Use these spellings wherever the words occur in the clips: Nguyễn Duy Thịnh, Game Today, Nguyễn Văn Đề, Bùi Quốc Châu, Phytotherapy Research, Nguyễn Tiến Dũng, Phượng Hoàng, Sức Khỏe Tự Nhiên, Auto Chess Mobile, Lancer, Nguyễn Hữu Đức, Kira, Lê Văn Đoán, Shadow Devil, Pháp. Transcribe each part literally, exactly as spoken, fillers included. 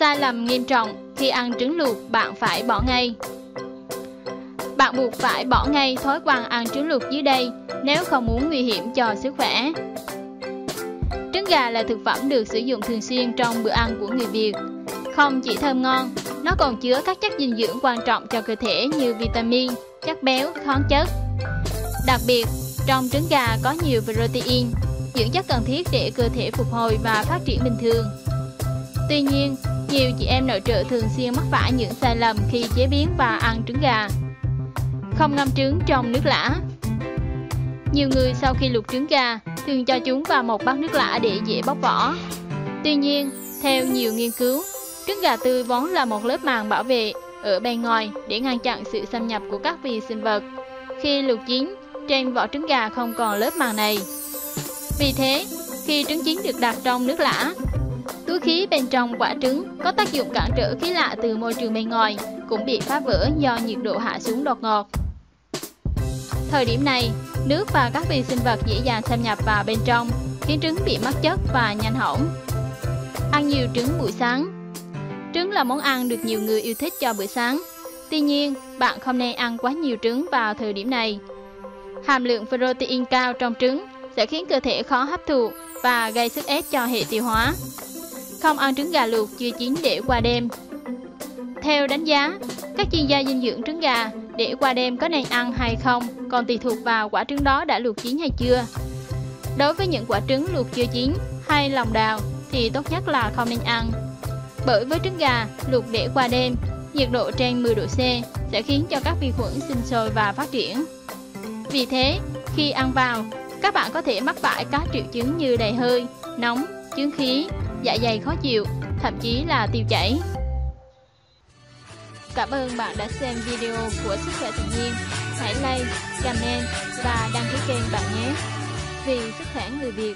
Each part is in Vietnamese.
Sai lầm nghiêm trọng khi ăn trứng luộc, bạn phải bỏ ngay. Bạn buộc phải bỏ ngay thói quen ăn trứng luộc dưới đây nếu không muốn nguy hiểm cho sức khỏe. Trứng gà là thực phẩm được sử dụng thường xuyên trong bữa ăn của người Việt. Không chỉ thơm ngon, nó còn chứa các chất dinh dưỡng quan trọng cho cơ thể như vitamin, chất béo, khoáng chất. Đặc biệt, trong trứng gà có nhiều protein, dưỡng chất cần thiết để cơ thể phục hồi và phát triển bình thường. Tuy nhiên, nhiều chị em nội trợ thường xuyên mắc phải những sai lầm khi chế biến và ăn trứng gà. Không ngâm trứng trong nước lã. Nhiều người sau khi luộc trứng gà thường cho chúng vào một bát nước lã để dễ bóc vỏ. Tuy nhiên, theo nhiều nghiên cứu, trứng gà tươi vốn là một lớp màng bảo vệ ở bên ngoài để ngăn chặn sự xâm nhập của các vi sinh vật. Khi luộc chín, trên vỏ trứng gà không còn lớp màng này. Vì thế, khi trứng chín được đặt trong nước lã, túi khí bên trong quả trứng có tác dụng cản trở khí lạ từ môi trường bên ngoài cũng bị phá vỡ do nhiệt độ hạ xuống đột ngột. Thời điểm này, nước và các vi sinh vật dễ dàng xâm nhập vào bên trong, khiến trứng bị mất chất và nhanh hỏng. Ăn nhiều trứng buổi sáng. Trứng là món ăn được nhiều người yêu thích cho bữa sáng. Tuy nhiên, bạn không nên ăn quá nhiều trứng vào thời điểm này. Hàm lượng protein cao trong trứng sẽ khiến cơ thể khó hấp thụ và gây sức ép cho hệ tiêu hóa. Không ăn trứng gà luộc chưa chín để qua đêm. Theo đánh giá, các chuyên gia dinh dưỡng, trứng gà để qua đêm có nên ăn hay không còn tùy thuộc vào quả trứng đó đã luộc chín hay chưa. Đối với những quả trứng luộc chưa chín hay lòng đào thì tốt nhất là không nên ăn. Bởi với trứng gà luộc để qua đêm, nhiệt độ trên mười độ C sẽ khiến cho các vi khuẩn sinh sôi và phát triển. Vì thế, khi ăn vào, các bạn có thể mắc phải các triệu chứng như đầy hơi, nóng, chứng khí, dạ dày khó chịu, thậm chí là tiêu chảy. Cảm ơn bạn đã xem video của Sức Khỏe Tự Nhiên. Hãy like, comment và đăng ký kênh bạn nhé. Vì sức khỏe người Việt.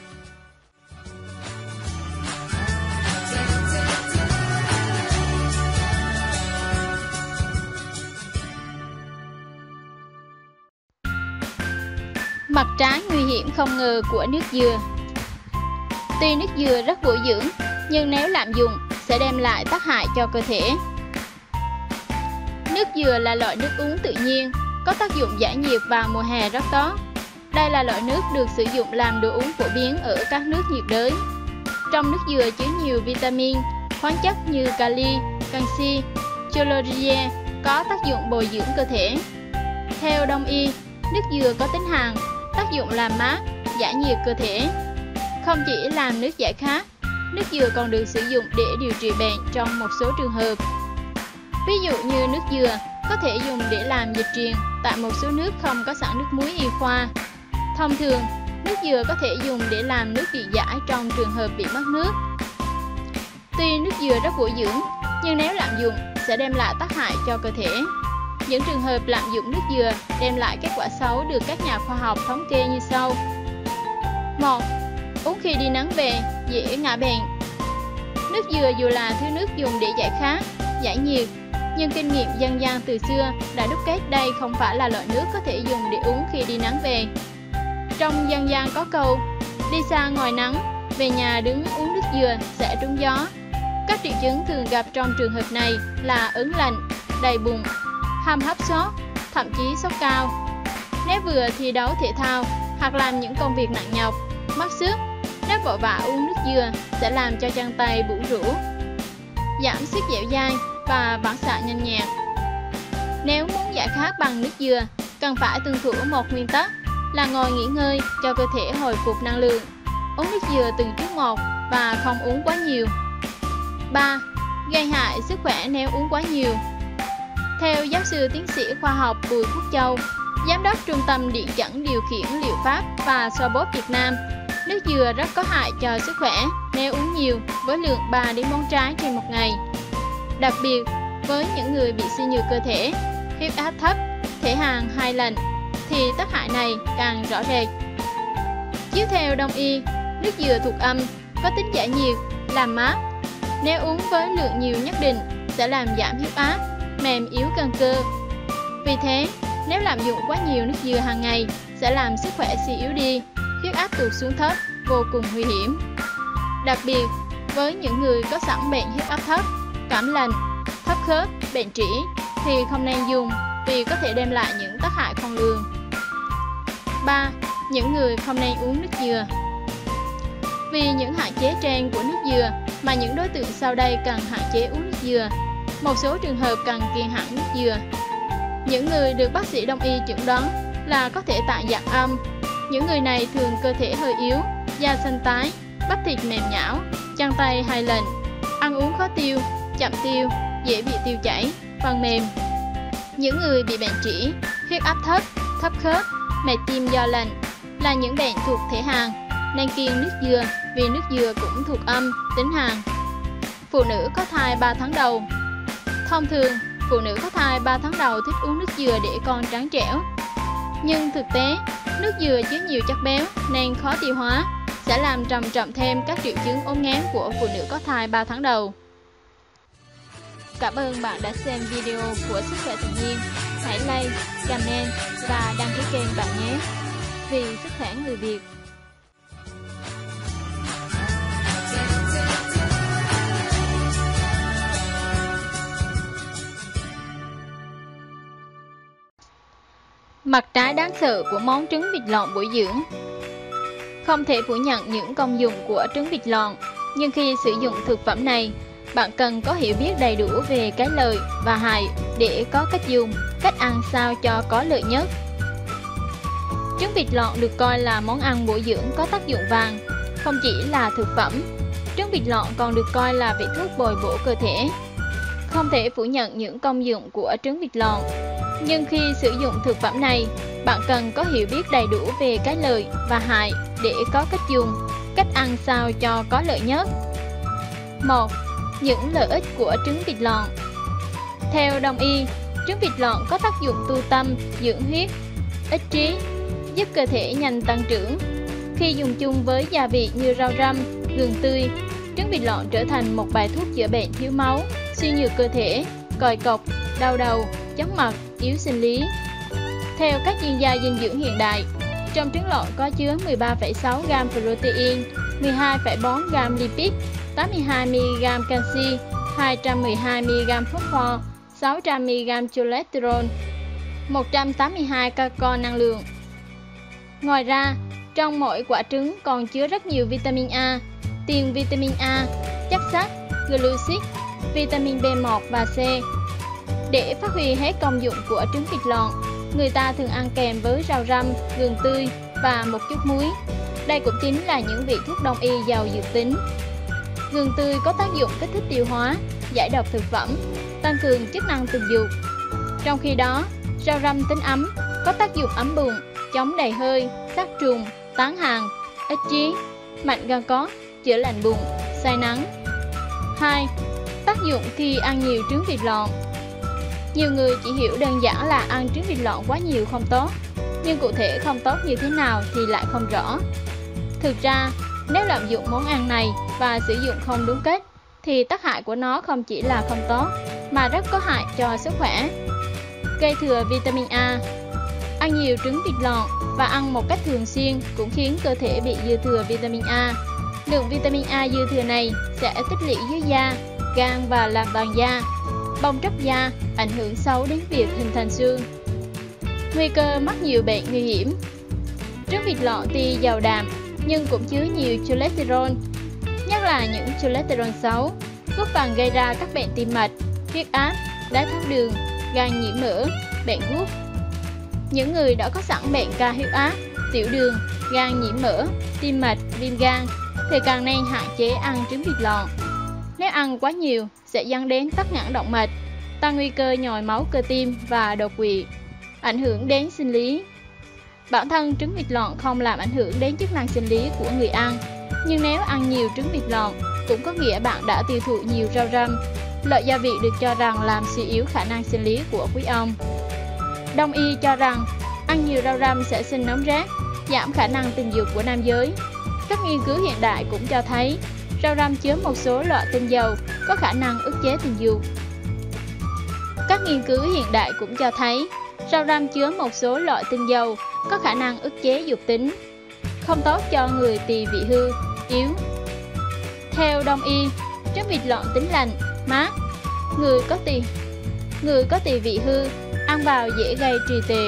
Mặt trái nguy hiểm không ngờ của nước dừa. Tuy nước dừa rất bổ dưỡng, nhưng nếu lạm dụng sẽ đem lại tác hại cho cơ thể. Nước dừa là loại nước uống tự nhiên, có tác dụng giải nhiệt vào mùa hè rất tốt. Đây là loại nước được sử dụng làm đồ uống phổ biến ở các nước nhiệt đới. Trong nước dừa chứa nhiều vitamin, khoáng chất như kali, canxi, chlorie có tác dụng bồi dưỡng cơ thể. Theo Đông y, nước dừa có tính hàn, tác dụng làm mát, giải nhiệt cơ thể. Không chỉ làm nước giải khát, nước dừa còn được sử dụng để điều trị bệnh trong một số trường hợp. Ví dụ như nước dừa có thể dùng để làm dịch truyền tại một số nước không có sẵn nước muối y khoa. Thông thường, nước dừa có thể dùng để làm nước điện giải trong trường hợp bị mất nước. Tuy nước dừa rất bổ dưỡng, nhưng nếu lạm dụng sẽ đem lại tác hại cho cơ thể. Những trường hợp lạm dụng nước dừa đem lại kết quả xấu được các nhà khoa học thống kê như sau. một. Uống khi đi nắng về, dễ ngã bệnh. Nước dừa dù là thứ nước dùng để giải khát, giải nhiệt, nhưng kinh nghiệm dân gian từ xưa đã đúc kết đây không phải là loại nước có thể dùng để uống khi đi nắng về. Trong dân gian có câu, đi xa ngoài nắng, về nhà đứng uống nước dừa sẽ trúng gió. Các triệu chứng thường gặp trong trường hợp này là ớn lạnh, đầy bụng, hàm hấp sốt, thậm chí sốt cao. Nếu vừa thi đấu thể thao hoặc làm những công việc nặng nhọc, mất sức, nếu vội vã uống nước dừa sẽ làm cho chân tay bủn rũ, giảm sức dẻo dai và phản xạ nhanh nhạt. Nếu muốn giải khát bằng nước dừa, cần phải tuân thủ một nguyên tắc là ngồi nghỉ ngơi cho cơ thể hồi phục năng lượng, uống nước dừa từng chút một và không uống quá nhiều. ba. Gây hại sức khỏe nếu uống quá nhiều. Theo giáo sư tiến sĩ khoa học Bùi Quốc Châu, giám đốc Trung tâm Điện chẩn điều khiển liệu pháp và xoa bóp Việt Nam, nước dừa rất có hại cho sức khỏe nếu uống nhiều với lượng ba đến bốn trái trên một ngày. Đặc biệt, với những người bị suy nhược cơ thể, huyết áp thấp, thể hàn hai lần, thì tác hại này càng rõ rệt. Chiếu theo Đông y, nước dừa thuộc âm, có tính giải nhiệt, làm mát. Nếu uống với lượng nhiều nhất định, sẽ làm giảm huyết áp, mềm yếu cân cơ. Vì thế, nếu lạm dụng quá nhiều nước dừa hàng ngày sẽ làm sức khỏe suy yếu đi, huyết áp tụt xuống thấp, vô cùng nguy hiểm. Đặc biệt, với những người có sẵn bệnh huyết áp thấp, cảm lành, thấp khớp, bệnh trĩ thì không nên dùng vì có thể đem lại những tác hại khôn lường. ba. Những người không nên uống nước dừa. Vì những hạn chế trên của nước dừa mà những đối tượng sau đây cần hạn chế uống nước dừa. Một số trường hợp cần kiêng hẳn nước dừa. Những người được bác sĩ Đông y chẩn đoán là có thể tạng dạng âm. Những người này thường cơ thể hơi yếu, da xanh tái, bắp thịt mềm nhão, chân tay hai lần, ăn uống khó tiêu, chậm tiêu, dễ bị tiêu chảy, phần mềm. Những người bị bệnh trĩ, huyết áp thấp, thấp khớp, mệt tim do lạnh là những bệnh thuộc thể hàn nên kiêng nước dừa vì nước dừa cũng thuộc âm, tính hàn. Phụ nữ có thai ba tháng đầu. Thông thường, phụ nữ có thai ba tháng đầu thích uống nước dừa để con trắng trẻo. Nhưng thực tế, nước dừa chứa nhiều chất béo nên khó tiêu hóa, sẽ làm trầm trọng thêm các triệu chứng ốm nghén của phụ nữ có thai ba tháng đầu. Cảm ơn bạn đã xem video của Sức Khỏe Tự Nhiên. Hãy like, comment và đăng ký kênh bạn nhé. Vì sức khỏe người Việt. Mặt trái đáng sợ của món trứng vịt lộn bổ dưỡng. Không thể phủ nhận những công dụng của trứng vịt lộn, nhưng khi sử dụng thực phẩm này, bạn cần có hiểu biết đầy đủ về cái lợi và hại để có cách dùng, cách ăn sao cho có lợi nhất. Trứng vịt lộn được coi là món ăn bổ dưỡng có tác dụng vàng, không chỉ là thực phẩm. Trứng vịt lộn còn được coi là vị thuốc bồi bổ cơ thể. Không thể phủ nhận những công dụng của trứng vịt lộn, nhưng khi sử dụng thực phẩm này, bạn cần có hiểu biết đầy đủ về cái lợi và hại để có cách dùng, cách ăn sao cho có lợi nhất. một. Những lợi ích của trứng vịt lộn. Theo Đông y, trứng vịt lộn có tác dụng tu tâm, dưỡng huyết, ích trí, giúp cơ thể nhanh tăng trưởng. Khi dùng chung với gia vị như rau răm, gừng tươi, trứng vịt lộn trở thành một bài thuốc chữa bệnh thiếu máu, suy nhược cơ thể, còi cọc, đau đầu, chóng mặt, yếu sinh lý. Theo các chuyên gia dinh dưỡng hiện đại, trong trứng lộn có chứa mười ba phẩy sáu gam protein, mười hai phẩy bốn gam lipid, tám mươi hai mi li gam canxi, hai trăm mười hai mi li gam phốt pho, sáu trăm mi li gam cholesterol, một trăm tám mươi hai calco năng lượng. Ngoài ra, trong mỗi quả trứng còn chứa rất nhiều vitamin A, tiền vitamin A, chất sắt, glucid, vitamin B một và C. Để phát huy hết công dụng của trứng vịt lộn, người ta thường ăn kèm với rau răm, gừng tươi và một chút muối. Đây cũng chính là những vị thuốc đông y giàu dược tính. Gừng tươi có tác dụng kích thích tiêu hóa, giải độc thực phẩm, tăng cường chức năng tình dục. Trong khi đó, rau răm tính ấm, có tác dụng ấm bụng, chống đầy hơi, sát trùng, tán hàn, ích trí, mạnh gan cốt, chữa lành bụng, say nắng. hai. Tác dụng khi ăn nhiều trứng vịt lộn. Nhiều người chỉ hiểu đơn giản là ăn trứng vịt lộn quá nhiều không tốt, nhưng cụ thể không tốt như thế nào thì lại không rõ. Thực ra, nếu lạm dụng món ăn này và sử dụng không đúng cách, thì tác hại của nó không chỉ là không tốt, mà rất có hại cho sức khỏe. Gây thừa vitamin A. Ăn nhiều trứng vịt lộn và ăn một cách thường xuyên cũng khiến cơ thể bị dư thừa vitamin A. Lượng vitamin A dư thừa này sẽ tích lũy dưới da, gan và làm vàng da, bong tróc da, ảnh hưởng xấu đến việc hình thành xương. Nguy cơ mắc nhiều bệnh nguy hiểm. Trứng vịt lộn tuy giàu đạm nhưng cũng chứa nhiều cholesterol, nhất là những cholesterol xấu, góp phần gây ra các bệnh tim mạch, huyết áp, đái tháo đường, gan nhiễm mỡ, bệnh gút. Những người đã có sẵn bệnh cao huyết áp, tiểu đường, gan nhiễm mỡ, tim mạch, viêm gan thì càng nên hạn chế ăn trứng vịt lộn. Nếu ăn quá nhiều sẽ dẫn đến tắc nghẽn động mạch, tăng nguy cơ nhồi máu cơ tim và đột quỵ, ảnh hưởng đến sinh lý. Bản thân trứng vịt lộn không làm ảnh hưởng đến chức năng sinh lý của người ăn, nhưng nếu ăn nhiều trứng vịt lộn cũng có nghĩa bạn đã tiêu thụ nhiều rau răm, loại gia vị được cho rằng làm suy yếu khả năng sinh lý của quý ông. Đông y cho rằng ăn nhiều rau răm sẽ sinh nóng rát, giảm khả năng tình dục của nam giới. Các nghiên cứu hiện đại cũng cho thấy rau răm chứa một số loại tinh dầu có khả năng ức chế tình dục. Các nghiên cứu hiện đại cũng cho thấy rau răm chứa một số loại tinh dầu có khả năng ức chế dục tính, không tốt cho người tỳ vị hư, yếu. Theo Đông y, trứng vịt lộn tính lành, mát, Người có tỳ Người có tỳ vị hư, ăn vào dễ gây trì tệ.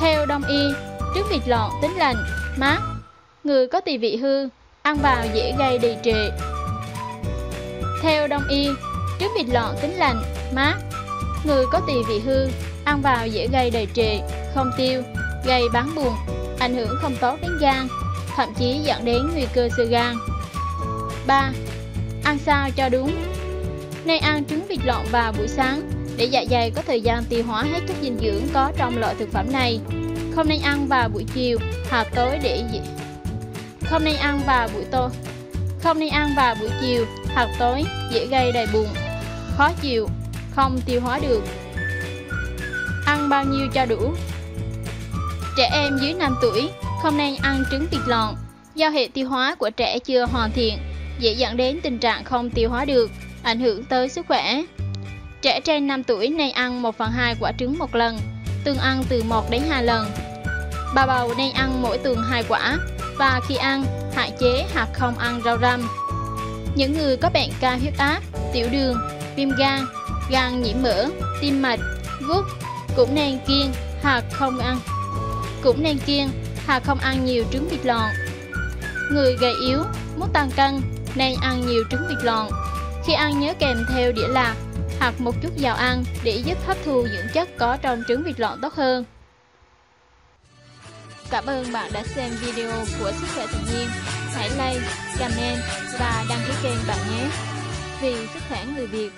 Theo Đông y, trứng vịt lộn tính lành, mát. Người có tỳ vị hư, ăn vào dễ gây đì trệ. Theo Đông y, trứng vịt lộn tính lành, mát. Người có tỳ vị hư, ăn vào dễ gây đì trệ, không tiêu, gây bán buồn, ảnh hưởng không tốt đến gan, thậm chí dẫn đến nguy cơ xơ gan. ba. Ăn sao cho đúng. Nên ăn trứng vịt lộn vào buổi sáng để dạ dày có thời gian tiêu hóa hết chất dinh dưỡng có trong loại thực phẩm này. Không nên ăn vào buổi chiều hoặc tối để Không nên ăn vào buổi tối. Không nên ăn vào buổi chiều hoặc tối dễ gây đầy bụng, khó chịu, không tiêu hóa được. Ăn bao nhiêu cho đủ. Trẻ em dưới năm tuổi không nên ăn trứng vịt lộn do hệ tiêu hóa của trẻ chưa hoàn thiện, dễ dẫn đến tình trạng không tiêu hóa được, ảnh hưởng tới sức khỏe. Trẻ trên năm tuổi nên ăn một phần hai quả trứng một lần, tương ăn từ một đến hai lần. Bà bầu nên ăn mỗi tuần hai quả, và khi ăn, hạn chế hoặc không ăn rau răm. Những người có bệnh cao huyết áp, tiểu đường, viêm gan, gan nhiễm mỡ, tim mạch, gút cũng nên kiêng hoặc không ăn. Cũng nên kiêng hoặc không ăn nhiều trứng vịt lộn. Người gầy yếu, muốn tăng cân nên ăn nhiều trứng vịt lộn. Khi ăn nhớ kèm theo đĩa lạc hoặc một chút dầu ăn để giúp hấp thu dưỡng chất có trong trứng vịt lộn tốt hơn. Cảm ơn bạn đã xem video của Sức Khỏe Tự Nhiên. Hãy like, comment và đăng ký kênh bạn nhé. Vì sức khỏe người Việt.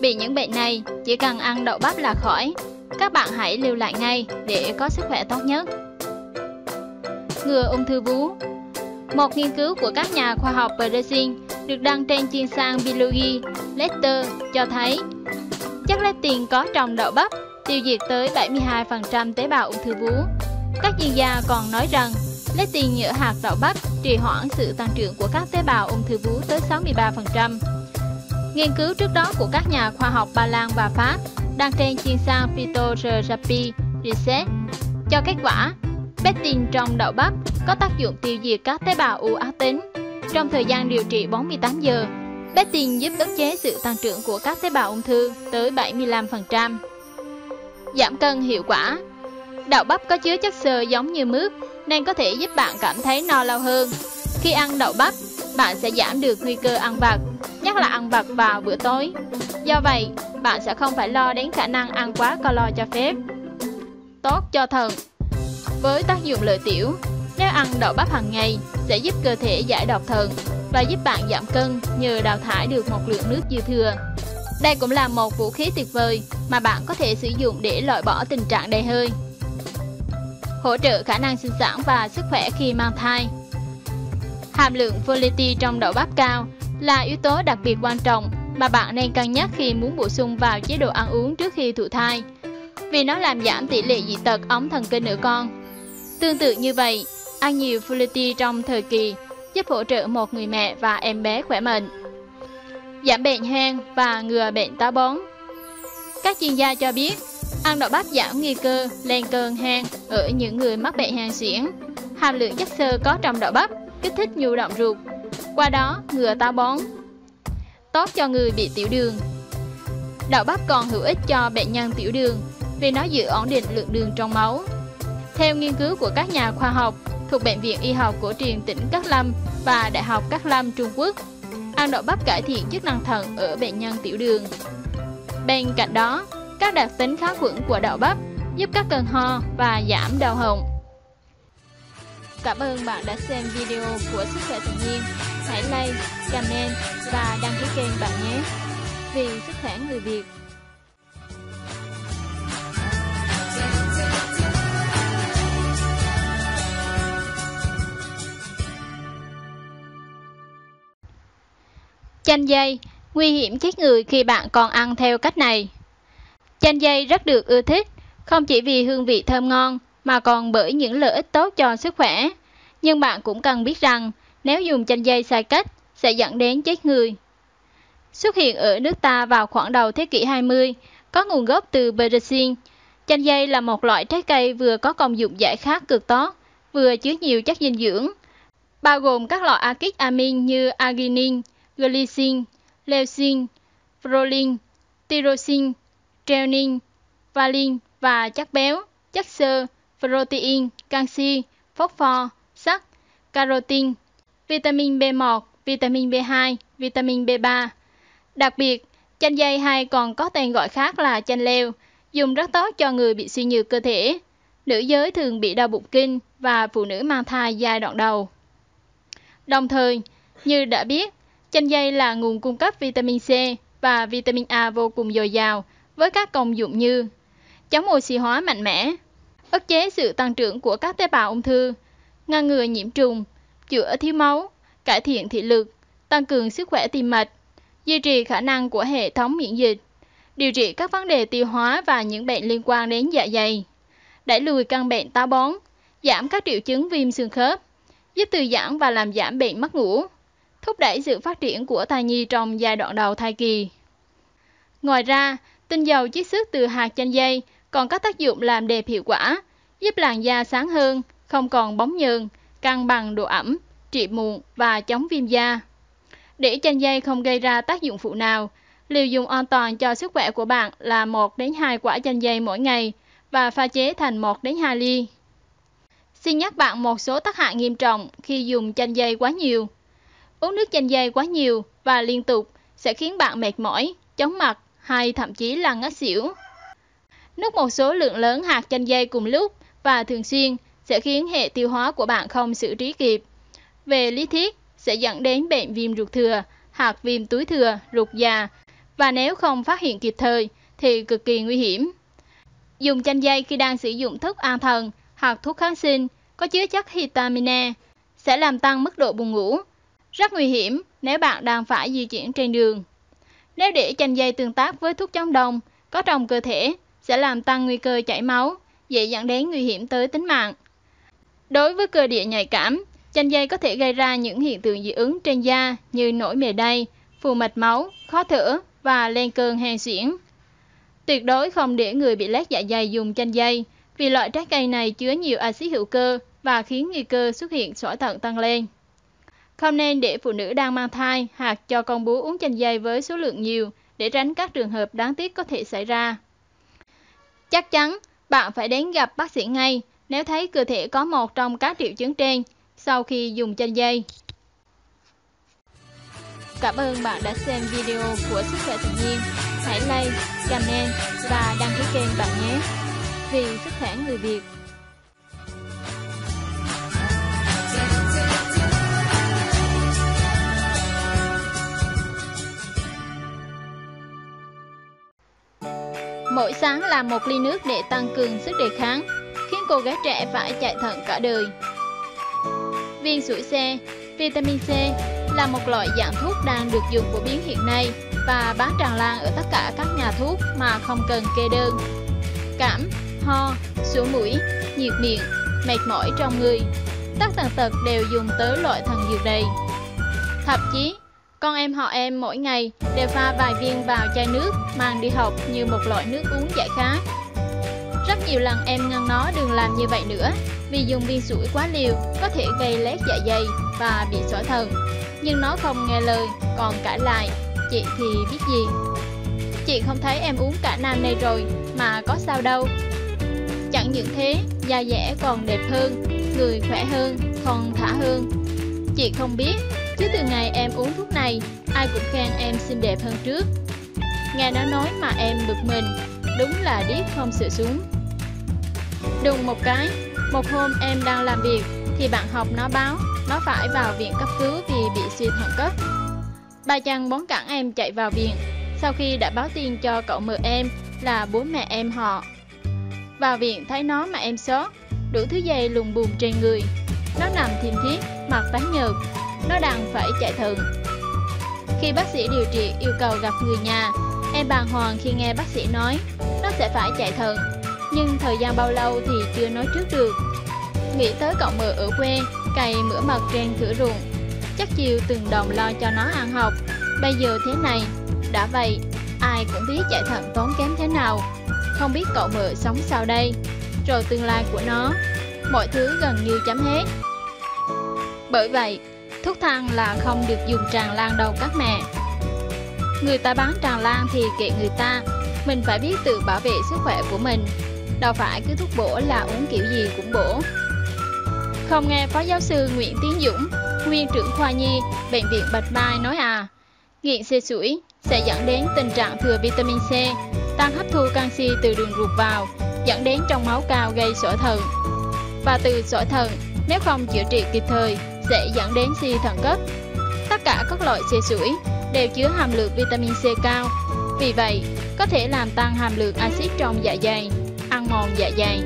Vì những bệnh này chỉ cần ăn đậu bắp là khỏi. Các bạn hãy lưu lại ngay để có sức khỏe tốt nhất. Ngừa ung thư vú. Một nghiên cứu của các nhà khoa học Brazil được đăng trên chuyên san Biology Letter cho thấy chất lectin có trong đậu bắp tiêu diệt tới bảy mươi hai phần trăm tế bào ung thư vú. Các chuyên gia còn nói rằng lectin nhựa hạt đậu bắp trì hoãn sự tăng trưởng của các tế bào ung thư vú tới sáu mươi ba phần trăm. Nghiên cứu trước đó của các nhà khoa học Ba Lan và Pháp đăng trên chuyên san Phytotherapy Research cho kết quả lectin trong đậu bắp có tác dụng tiêu diệt các tế bào u ác tính. Trong thời gian điều trị bốn mươi tám giờ, lectin giúp ức chế sự tăng trưởng của các tế bào ung thư tới bảy mươi lăm phần trăm. Giảm cân hiệu quả. Đậu bắp có chứa chất xơ giống như mướp nên có thể giúp bạn cảm thấy no lâu hơn. Khi ăn đậu bắp, bạn sẽ giảm được nguy cơ ăn vặt, nhất là ăn vặt vào bữa tối. Do vậy, bạn sẽ không phải lo đến khả năng ăn quá calo cho phép. Tốt cho thận. Với tác dụng lợi tiểu, nếu ăn đậu bắp hàng ngày sẽ giúp cơ thể giải độc thận và giúp bạn giảm cân nhờ đào thải được một lượng nước dư thừa. Đây cũng là một vũ khí tuyệt vời mà bạn có thể sử dụng để loại bỏ tình trạng đầy hơi. Hỗ trợ khả năng sinh sản và sức khỏe khi mang thai. Hàm lượng folate trong đậu bắp cao là yếu tố đặc biệt quan trọng mà bạn nên cân nhắc khi muốn bổ sung vào chế độ ăn uống trước khi thụ thai, vì nó làm giảm tỷ lệ dị tật ống thần kinh ở con. Tương tự như vậy, ăn nhiều folate trong thời kỳ giúp hỗ trợ một người mẹ và em bé khỏe mạnh. Giảm bệnh hen và ngừa bệnh táo bón. Các chuyên gia cho biết, ăn đậu bắp giảm nguy cơ lên cơn hen ở những người mắc bệnh hen suyễn. Hàm lượng chất xơ có trong đậu bắp kích thích nhu động ruột, qua đó ngừa táo bón. Tốt cho người bị tiểu đường. Đậu bắp còn hữu ích cho bệnh nhân tiểu đường vì nó giữ ổn định lượng đường trong máu. Theo nghiên cứu của các nhà khoa học thuộc Bệnh viện Y học cổ truyền tỉnh Cát Lâm và Đại học Cát Lâm Trung Quốc, ăn đậu bắp cải thiện chức năng thận ở bệnh nhân tiểu đường. Bên cạnh đó, các đặc tính kháng khuẩn của đậu bắp giúp các cơn ho và giảm đau họng. Cảm ơn bạn đã xem video của Sức Khỏe Tự Nhiên. Hãy like, comment và đăng ký kênh bạn nhé. Vì sức khỏe người Việt. Chanh dây, nguy hiểm chết người khi bạn còn ăn theo cách này. Chanh dây rất được ưa thích, không chỉ vì hương vị thơm ngon mà còn bởi những lợi ích tốt cho sức khỏe. Nhưng bạn cũng cần biết rằng, nếu dùng chanh dây sai cách, sẽ dẫn đến chết người. Xuất hiện ở nước ta vào khoảng đầu thế kỷ hai mươi, có nguồn gốc từ Brazil. Chanh dây là một loại trái cây vừa có công dụng giải khát cực tốt, vừa chứa nhiều chất dinh dưỡng, bao gồm các loại axit amin như arginin, glycin, leucin, prolin, tyrosine, treonin, valin và chất béo, chất xơ, protein, canxi, phosphor, sắt, carotin, vitamin B một, vitamin B hai, vitamin B ba. Đặc biệt, chanh dây hay còn có tên gọi khác là chanh leo, dùng rất tốt cho người bị suy nhược cơ thể, nữ giới thường bị đau bụng kinh và phụ nữ mang thai giai đoạn đầu. Đồng thời, như đã biết, chanh dây là nguồn cung cấp vitamin C và vitamin A vô cùng dồi dào với các công dụng như chống oxy hóa mạnh mẽ, ức chế sự tăng trưởng của các tế bào ung thư, ngăn ngừa nhiễm trùng, chữa thiếu máu, cải thiện thị lực, tăng cường sức khỏe tim mạch, duy trì khả năng của hệ thống miễn dịch, điều trị các vấn đề tiêu hóa và những bệnh liên quan đến dạ dày, đẩy lùi căn bệnh táo bón, giảm các triệu chứng viêm xương khớp, giúp thư giãn và làm giảm bệnh mất ngủ, thúc đẩy sự phát triển của thai nhi trong giai đoạn đầu thai kỳ. Ngoài ra, tinh dầu chiết xuất từ hạt chanh dây còn có tác dụng làm đẹp hiệu quả, giúp làn da sáng hơn, không còn bóng nhờn, cân bằng độ ẩm, trị mụn và chống viêm da. Để chanh dây không gây ra tác dụng phụ nào, liều dùng an toàn cho sức khỏe của bạn là một đến hai quả chanh dây mỗi ngày và pha chế thành một đến hai ly. Xin nhắc bạn một số tác hại nghiêm trọng khi dùng chanh dây quá nhiều. Uống nước chanh dây quá nhiều và liên tục sẽ khiến bạn mệt mỏi, chóng mặt hay thậm chí là ngất xỉu. Nuốt một số lượng lớn hạt chanh dây cùng lúc và thường xuyên sẽ khiến hệ tiêu hóa của bạn không xử trí kịp. Về lý thuyết sẽ dẫn đến bệnh viêm ruột thừa, hạt viêm túi thừa, ruột già và nếu không phát hiện kịp thời thì cực kỳ nguy hiểm. Dùng chanh dây khi đang sử dụng thuốc an thần hoặc thuốc kháng sinh có chứa chất vitamin E sẽ làm tăng mức độ buồn ngủ, rất nguy hiểm nếu bạn đang phải di chuyển trên đường. Nếu để chanh dây tương tác với thuốc chống đông có trong cơ thể sẽ làm tăng nguy cơ chảy máu, dễ dẫn đến nguy hiểm tới tính mạng. Đối với cơ địa nhạy cảm, chanh dây có thể gây ra những hiện tượng dị ứng trên da như nổi mề đay, phù mạch máu, khó thở và lên cơn hen suyễn. Tuyệt đối không để người bị loét dạ dày dùng chanh dây vì loại trái cây này chứa nhiều axit hữu cơ và khiến nguy cơ xuất hiện sỏi thận tăng lên. Không nên để phụ nữ đang mang thai hoặc cho con bú uống chanh dây với số lượng nhiều để tránh các trường hợp đáng tiếc có thể xảy ra. Chắc chắn bạn phải đến gặp bác sĩ ngay nếu thấy cơ thể có một trong các triệu chứng trên sau khi dùng chanh dây. Cảm ơn bạn đã xem video của Sức Khỏe Tự Nhiên. Hãy like, comment và đăng ký kênh bạn nhé. Vì sức khỏe người Việt. Mỗi sáng là một ly nước để tăng cường sức đề kháng, khiến cô gái trẻ phải chạy thận cả đời. Viên sủi C, vitamin C là một loại dạng thuốc đang được dùng phổ biến hiện nay và bán tràn lan ở tất cả các nhà thuốc mà không cần kê đơn. Cảm, ho, sổ mũi, nhiệt miệng, mệt mỏi trong người, các tàn tật đều dùng tới loại thần dược này. Thậm chí, con em họ em mỗi ngày đều pha vài viên vào chai nước mang đi học như một loại nước uống giải khát. Rất nhiều lần em ngăn nó đừng làm như vậy nữa vì dùng viên sủi quá liều có thể gây loét dạ dày và bị sỏi thận. Nhưng nó không nghe lời, còn cãi lại, chị thì biết gì. Chị không thấy em uống cả năm nay rồi mà có sao đâu. Chẳng những thế, da dẻ còn đẹp hơn, người khỏe hơn, thon thả hơn. Chị không biết, chứ từ ngày em uống thuốc này, ai cũng khen em xinh đẹp hơn trước. Nghe nó nói mà em bực mình, đúng là điếc không sửa xuống. Đùng một cái, một hôm em đang làm việc thì bạn học nó báo nó phải vào viện cấp cứu vì bị suy thận cấp. Bà chàng bón cản em chạy vào viện sau khi đã báo tin cho cậu mợ em là bố mẹ em họ. Vào viện thấy nó mà em sốt, đủ thứ dây lùng bùm trên người. Nó nằm thiêm thiếp, mặt tái nhợt, nó đang phải chạy thận. Khi bác sĩ điều trị yêu cầu gặp người nhà, em bàng hoàng khi nghe bác sĩ nói nó sẽ phải chạy thận, nhưng thời gian bao lâu thì chưa nói trước được. Nghĩ tới cậu mợ ở quê cày mửa mật trên thửa ruộng, chắc chiều từng đồng lo cho nó ăn học. Bây giờ thế này, đã vậy ai ai cũng biết chạy thận tốn kém thế nào. Không biết cậu mợ sống sao đây, rồi tương lai của nó, mọi thứ gần như chấm hết. Bởi vậy, thuốc thang là không được dùng tràn lan đâu các mẹ. Người ta bán tràn lan thì kệ người ta, mình phải biết tự bảo vệ sức khỏe của mình. Đâu phải cứ thuốc bổ là uống kiểu gì cũng bổ. Không nghe Phó Giáo sư Nguyễn Tiến Dũng, nguyên trưởng khoa nhi, Bệnh viện Bạch Mai nói à, nghiện xê sủi sẽ dẫn đến tình trạng thừa vitamin C, tăng hấp thu canxi từ đường ruột vào, dẫn đến trong máu cao gây sỏi thận. Và từ sỏi thận, nếu không chữa trị kịp thời, sẽ dẫn đến suy thận cấp. Tất cả các loại xê sủi đều chứa hàm lượng vitamin C cao, vì vậy có thể làm tăng hàm lượng axit trong dạ dày, ăn mòn dạ dày.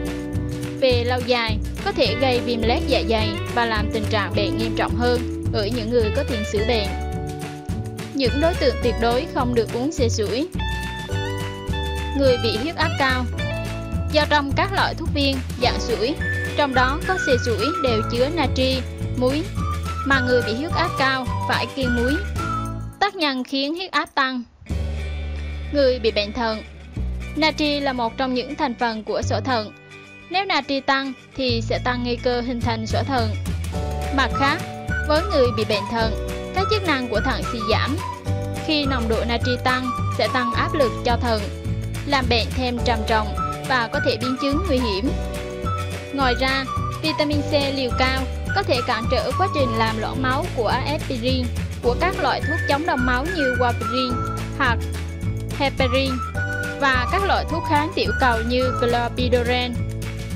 Về lâu dài, có thể gây viêm loét dạ dày và làm tình trạng bệnh nghiêm trọng hơn ở những người có tiền sử bệnh. Những đối tượng tuyệt đối không được uống xê sủi: người bị huyết áp cao, do trong các loại thuốc viên dạng sủi, trong đó có xê sủi, đều chứa natri, muối, mà người bị huyết áp cao phải kiêng muối, tác nhân khiến huyết áp tăng. Người bị bệnh thận, natri là một trong những thành phần của sỏi thận. Nếu natri tăng thì sẽ tăng nguy cơ hình thành sỏi thận. Mặt khác, với người bị bệnh thận, các chức năng của thận suy giảm. Khi nồng độ natri tăng sẽ tăng áp lực cho thận, làm bệnh thêm trầm trọng và có thể biến chứng nguy hiểm. Ngoài ra, vitamin C liều cao có thể cản trở quá trình làm loãng máu của aspirin, của các loại thuốc chống đông máu như warfarin hoặc heparin và các loại thuốc kháng tiểu cầu như clopidogrel.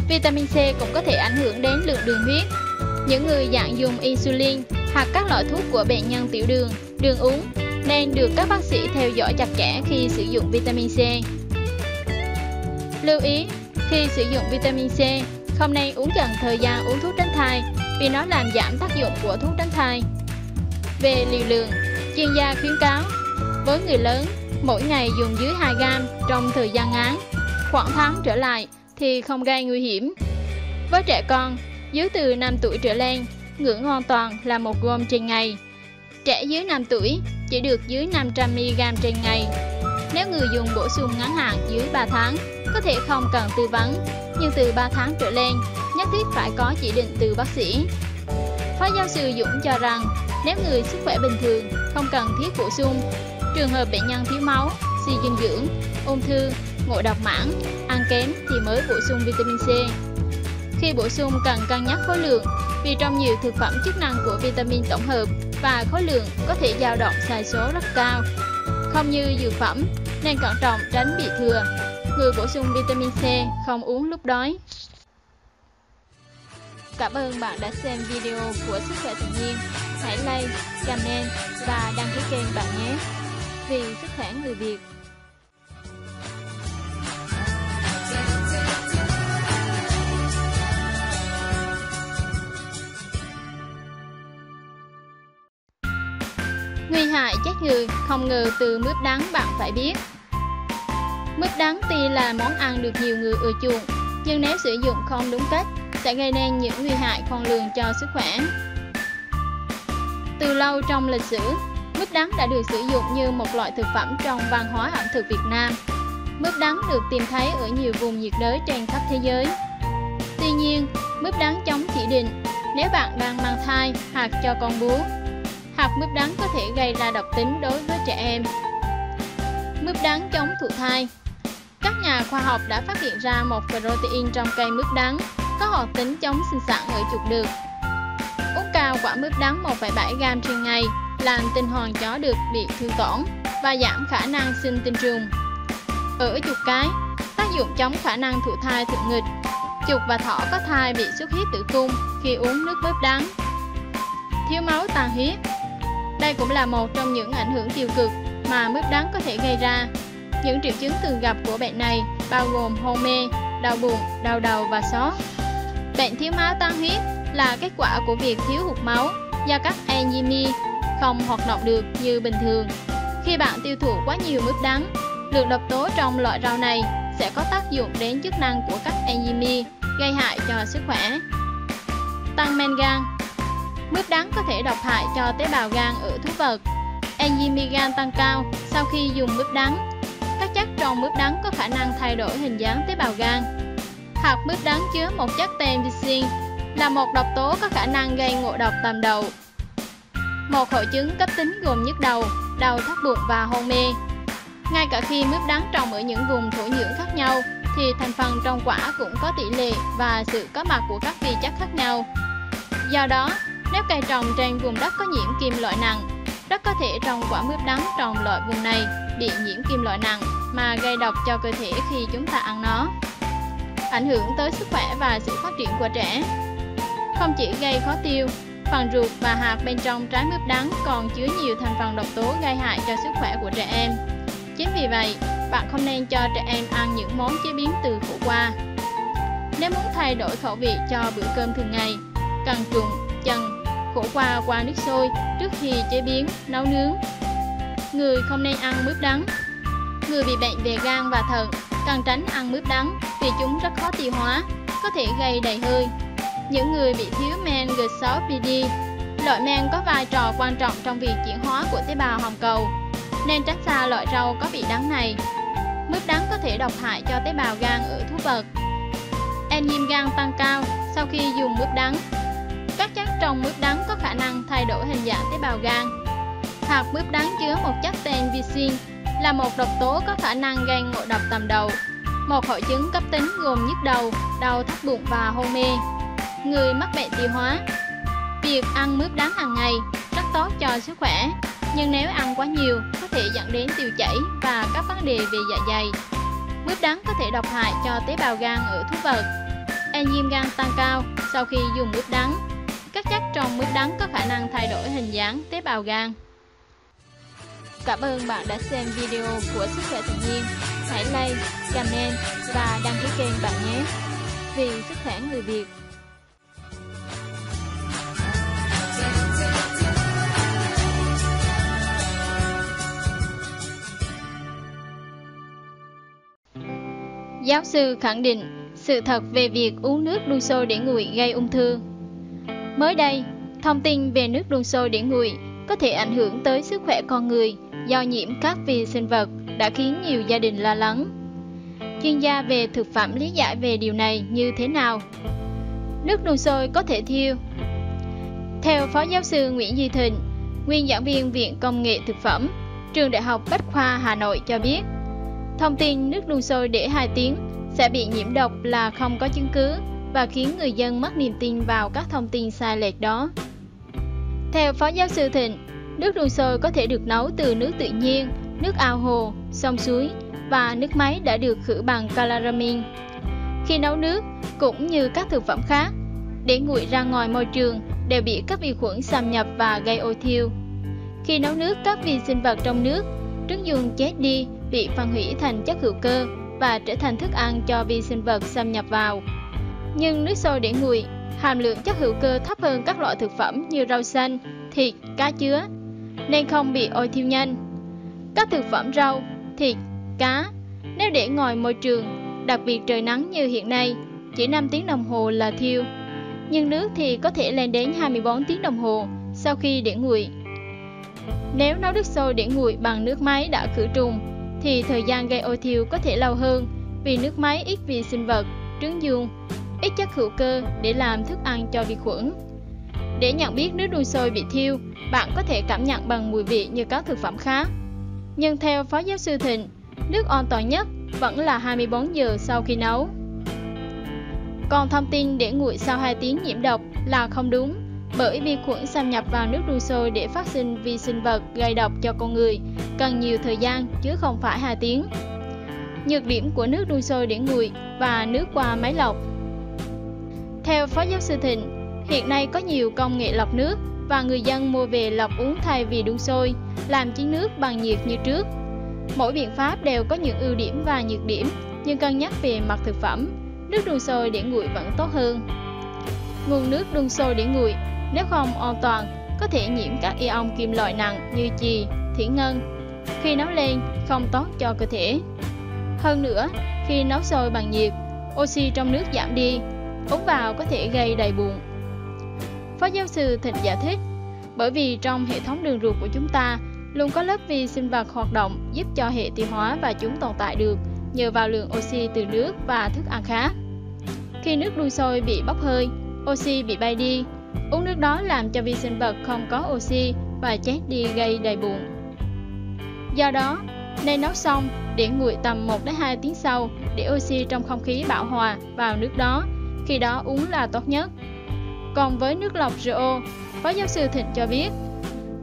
Vitamin C cũng có thể ảnh hưởng đến lượng đường huyết. Những người lạm dùng insulin hoặc các loại thuốc của bệnh nhân tiểu đường, đường uống nên được các bác sĩ theo dõi chặt chẽ khi sử dụng vitamin C. Lưu ý, khi sử dụng vitamin C, không nên uống gần thời gian uống thuốc tránh thai vì nó làm giảm tác dụng của thuốc tránh thai. Về liều lượng, chuyên gia khuyến cáo với người lớn mỗi ngày dùng dưới hai gam trong thời gian ngắn, khoảng tháng trở lại thì không gây nguy hiểm. Với trẻ con dưới từ năm tuổi trở lên, ngưỡng hoàn toàn là một gam trên ngày. Trẻ dưới năm tuổi chỉ được dưới năm trăm mi li gam trên ngày. Nếu người dùng bổ sung ngắn hạn dưới ba tháng, có thể không cần tư vấn, nhưng từ ba tháng trở lên, nhất thiết phải có chỉ định từ bác sĩ. Phó Giáo sư Dũng cho rằng, nếu người sức khỏe bình thường, không cần thiết bổ sung. Trường hợp bệnh nhân thiếu máu, suy dinh dưỡng, ung thư, ngộ độc mảng, ăn kém thì mới bổ sung vitamin C. Khi bổ sung cần cân nhắc khối lượng, vì trong nhiều thực phẩm chức năng của vitamin tổng hợp và khối lượng có thể dao động sai số rất cao. Không như dược phẩm, nên cẩn trọng tránh bị thừa. Người bổ sung vitamin C không uống lúc đói. Cảm ơn bạn đã xem video của Sức Khỏe Tự Nhiên. Hãy like, comment và đăng ký kênh bạn nhé. Vì sức khỏe người Việt. Nguy hại chết người không ngờ từ mướp đắng bạn phải biết. Mướp đắng tuy là món ăn được nhiều người ưa chuộng, nhưng nếu sử dụng không đúng cách sẽ gây nên những nguy hại khôn lường cho sức khỏe. Từ lâu trong lịch sử, mướp đắng đã được sử dụng như một loại thực phẩm trong văn hóa ẩm thực Việt Nam. Mướp đắng được tìm thấy ở nhiều vùng nhiệt đới trên khắp thế giới. Tuy nhiên, mướp đắng chống chỉ định nếu bạn đang mang thai hoặc cho con bú. Hạt mướp đắng có thể gây ra độc tính đối với trẻ em. Mướp đắng chống thụ thai. Các nhà khoa học đã phát hiện ra một protein trong cây mướp đắng có hoạt tính chống sinh sản ở chuột đực. Uống cạn quả mướp đắng một phẩy bảy gam trên ngày làm tinh hoàn chó đực bị thương tổn và giảm khả năng sinh tinh trùng. Ở chuột cái, tác dụng chống khả năng thụ thai thượng nghịch. Chuột và thỏ có thai bị xuất huyết tử cung khi uống nước mướp đắng. Thiếu máu tàn huyết. Đây cũng là một trong những ảnh hưởng tiêu cực mà mướp đắng có thể gây ra. Những triệu chứng thường gặp của bệnh này bao gồm hôn mê, đau bụng, đau đầu và sốt. Bệnh thiếu máu tan huyết là kết quả của việc thiếu hụt máu do các enzyme không hoạt động được như bình thường. Khi bạn tiêu thụ quá nhiều mướp đắng, lượng độc tố trong loại rau này sẽ có tác dụng đến chức năng của các enzyme, gây hại cho sức khỏe. Tăng men gan. Mướp đắng có thể độc hại cho tế bào gan ở thú vật. Enzyme gan tăng cao sau khi dùng mướp đắng. Các chất trong mướp đắng có khả năng thay đổi hình dáng tế bào gan. Hạt mướp đắng chứa một chất tendisin, là một độc tố có khả năng gây ngộ độc tầm đầu. Một hội chứng cấp tính gồm nhức đầu, đau thắt buốt và hôn mê. Ngay cả khi mướp đắng trồng ở những vùng thổ nhưỡng khác nhau, thì thành phần trong quả cũng có tỷ lệ và sự có mặt của các vi chất khác nhau. Do đó, nếu cây trồng trên vùng đất có nhiễm kim loại nặng, rất có thể trong quả mướp đắng trồng loại vùng này bị nhiễm kim loại nặng mà gây độc cho cơ thể khi chúng ta ăn nó, ảnh hưởng tới sức khỏe và sự phát triển của trẻ. Không chỉ gây khó tiêu, phần ruột và hạt bên trong trái mướp đắng còn chứa nhiều thành phần độc tố gây hại cho sức khỏe của trẻ em. Chính vì vậy, bạn không nên cho trẻ em ăn những món chế biến từ khổ qua. Nếu muốn thay đổi khẩu vị cho bữa cơm thường ngày, cần trụng, chần khổ qua qua nước sôi trước khi chế biến, nấu nướng. Người không nên ăn mướp đắng. Người bị bệnh về gan và thận cần tránh ăn mướp đắng vì chúng rất khó tiêu hóa, có thể gây đầy hơi. Những người bị thiếu men giê sáu pê đê, loại men có vai trò quan trọng trong việc chuyển hóa của tế bào hồng cầu, nên tránh xa loại rau có vị đắng này. Mướp đắng có thể độc hại cho tế bào gan ở thú vật. Enzyme gan tăng cao sau khi dùng mướp đắng. Các chất trong mướp đắng có khả năng thay đổi hình dạng tế bào gan. Hạt mướp đắng chứa một chất tendisin, là một độc tố có khả năng gây ngộ độc tầm đầu. Một hội chứng cấp tính gồm nhức đầu, đau thắt bụng và hôn mê. Người mắc bệnh tiêu hóa. Việc ăn mướp đắng hàng ngày rất tốt cho sức khỏe, nhưng nếu ăn quá nhiều có thể dẫn đến tiêu chảy và các vấn đề về dạ dày. Mướp đắng có thể độc hại cho tế bào gan ở thú vật. Enzyme gan tăng cao sau khi dùng mướp đắng. Các chất trong mướp đắng có khả năng thay đổi hình dáng tế bào gan. Cảm ơn bạn đã xem video của Sức Khỏe Tự Nhiên. Hãy like, comment và đăng ký kênh bạn nhé. Vì sức khỏe người Việt. Giáo sư khẳng định sự thật về việc uống nước đun sôi để nguội gây ung thư. Mới đây, thông tin về nước đun sôi để nguội có thể ảnh hưởng tới sức khỏe con người do nhiễm các vi sinh vật đã khiến nhiều gia đình lo lắng. Chuyên gia về thực phẩm lý giải về điều này như thế nào? Nước đun sôi có thể thiêu. Theo Phó Giáo sư Nguyễn Duy Thịnh, nguyên giảng viên Viện Công nghệ Thực phẩm, Trường Đại học Bách khoa Hà Nội cho biết, thông tin nước đun sôi để hai tiếng sẽ bị nhiễm độc là không có chứng cứ và khiến người dân mất niềm tin vào các thông tin sai lệch đó. Theo Phó Giáo sư Thịnh, nước đun sôi có thể được nấu từ nước tự nhiên, nước ao hồ, sông suối và nước máy đã được khử bằng chloramin. Khi nấu nước, cũng như các thực phẩm khác, để nguội ra ngoài môi trường đều bị các vi khuẩn xâm nhập và gây ôi thiêu. Khi nấu nước, các vi sinh vật trong nước, trứng dung chết đi, bị phân hủy thành chất hữu cơ và trở thành thức ăn cho vi sinh vật xâm nhập vào. Nhưng nước sôi để nguội, hàm lượng chất hữu cơ thấp hơn các loại thực phẩm như rau xanh, thịt, cá chứa, nên không bị ôi thiêu nhanh. Các thực phẩm rau, thịt, cá, nếu để ngoài môi trường, đặc biệt trời nắng như hiện nay, chỉ năm tiếng đồng hồ là thiêu. Nhưng nước thì có thể lên đến hai mươi bốn tiếng đồng hồ sau khi để nguội. Nếu nấu nước sôi để nguội bằng nước máy đã khử trùng, thì thời gian gây ôi thiêu có thể lâu hơn vì nước máy ít vi sinh vật, trứng dung, ít chất hữu cơ để làm thức ăn cho vi khuẩn. Để nhận biết nước đun sôi bị thiêu, bạn có thể cảm nhận bằng mùi vị như các thực phẩm khác. Nhưng theo Phó Giáo sư Thịnh, nước an toàn nhất vẫn là hai mươi bốn giờ sau khi nấu. Còn thông tin để nguội sau hai tiếng nhiễm độc là không đúng, bởi vi khuẩn xâm nhập vào nước đun sôi để phát sinh vi sinh vật gây độc cho con người cần nhiều thời gian chứ không phải hai tiếng. Nhược điểm của nước đun sôi để nguội và nước qua máy lọc. Theo Phó Giáo sư Thịnh, hiện nay có nhiều công nghệ lọc nước và người dân mua về lọc uống thay vì đun sôi, làm chín nước bằng nhiệt như trước. Mỗi biện pháp đều có những ưu điểm và nhược điểm, nhưng cân nhắc về mặt thực phẩm, nước đun sôi để nguội vẫn tốt hơn. Nguồn nước đun sôi để nguội, nếu không an toàn, có thể nhiễm các ion kim loại nặng như chì, thủy ngân. Khi nấu lên, không tốt cho cơ thể. Hơn nữa, khi nấu sôi bằng nhiệt, oxy trong nước giảm đi, uống vào có thể gây đầy bụng. Phó Giáo sư Thịnh giải thích, bởi vì trong hệ thống đường ruột của chúng ta Luôn có lớp vi sinh vật hoạt động giúp cho hệ tiêu hóa và chúng tồn tại được nhờ vào lượng oxy từ nước và thức ăn khác. Khi nước đun sôi bị bốc hơi, oxy bị bay đi. Uống nước đó làm cho vi sinh vật không có oxy và chết đi gây đầy bụng. Do đó, nên nấu xong để nguội tầm một đến hai tiếng sau để oxy trong không khí bão hòa vào nước đó, khi đó uống là tốt nhất. Còn với nước lọc rờ ô, Phó Giáo sư Thịnh cho biết,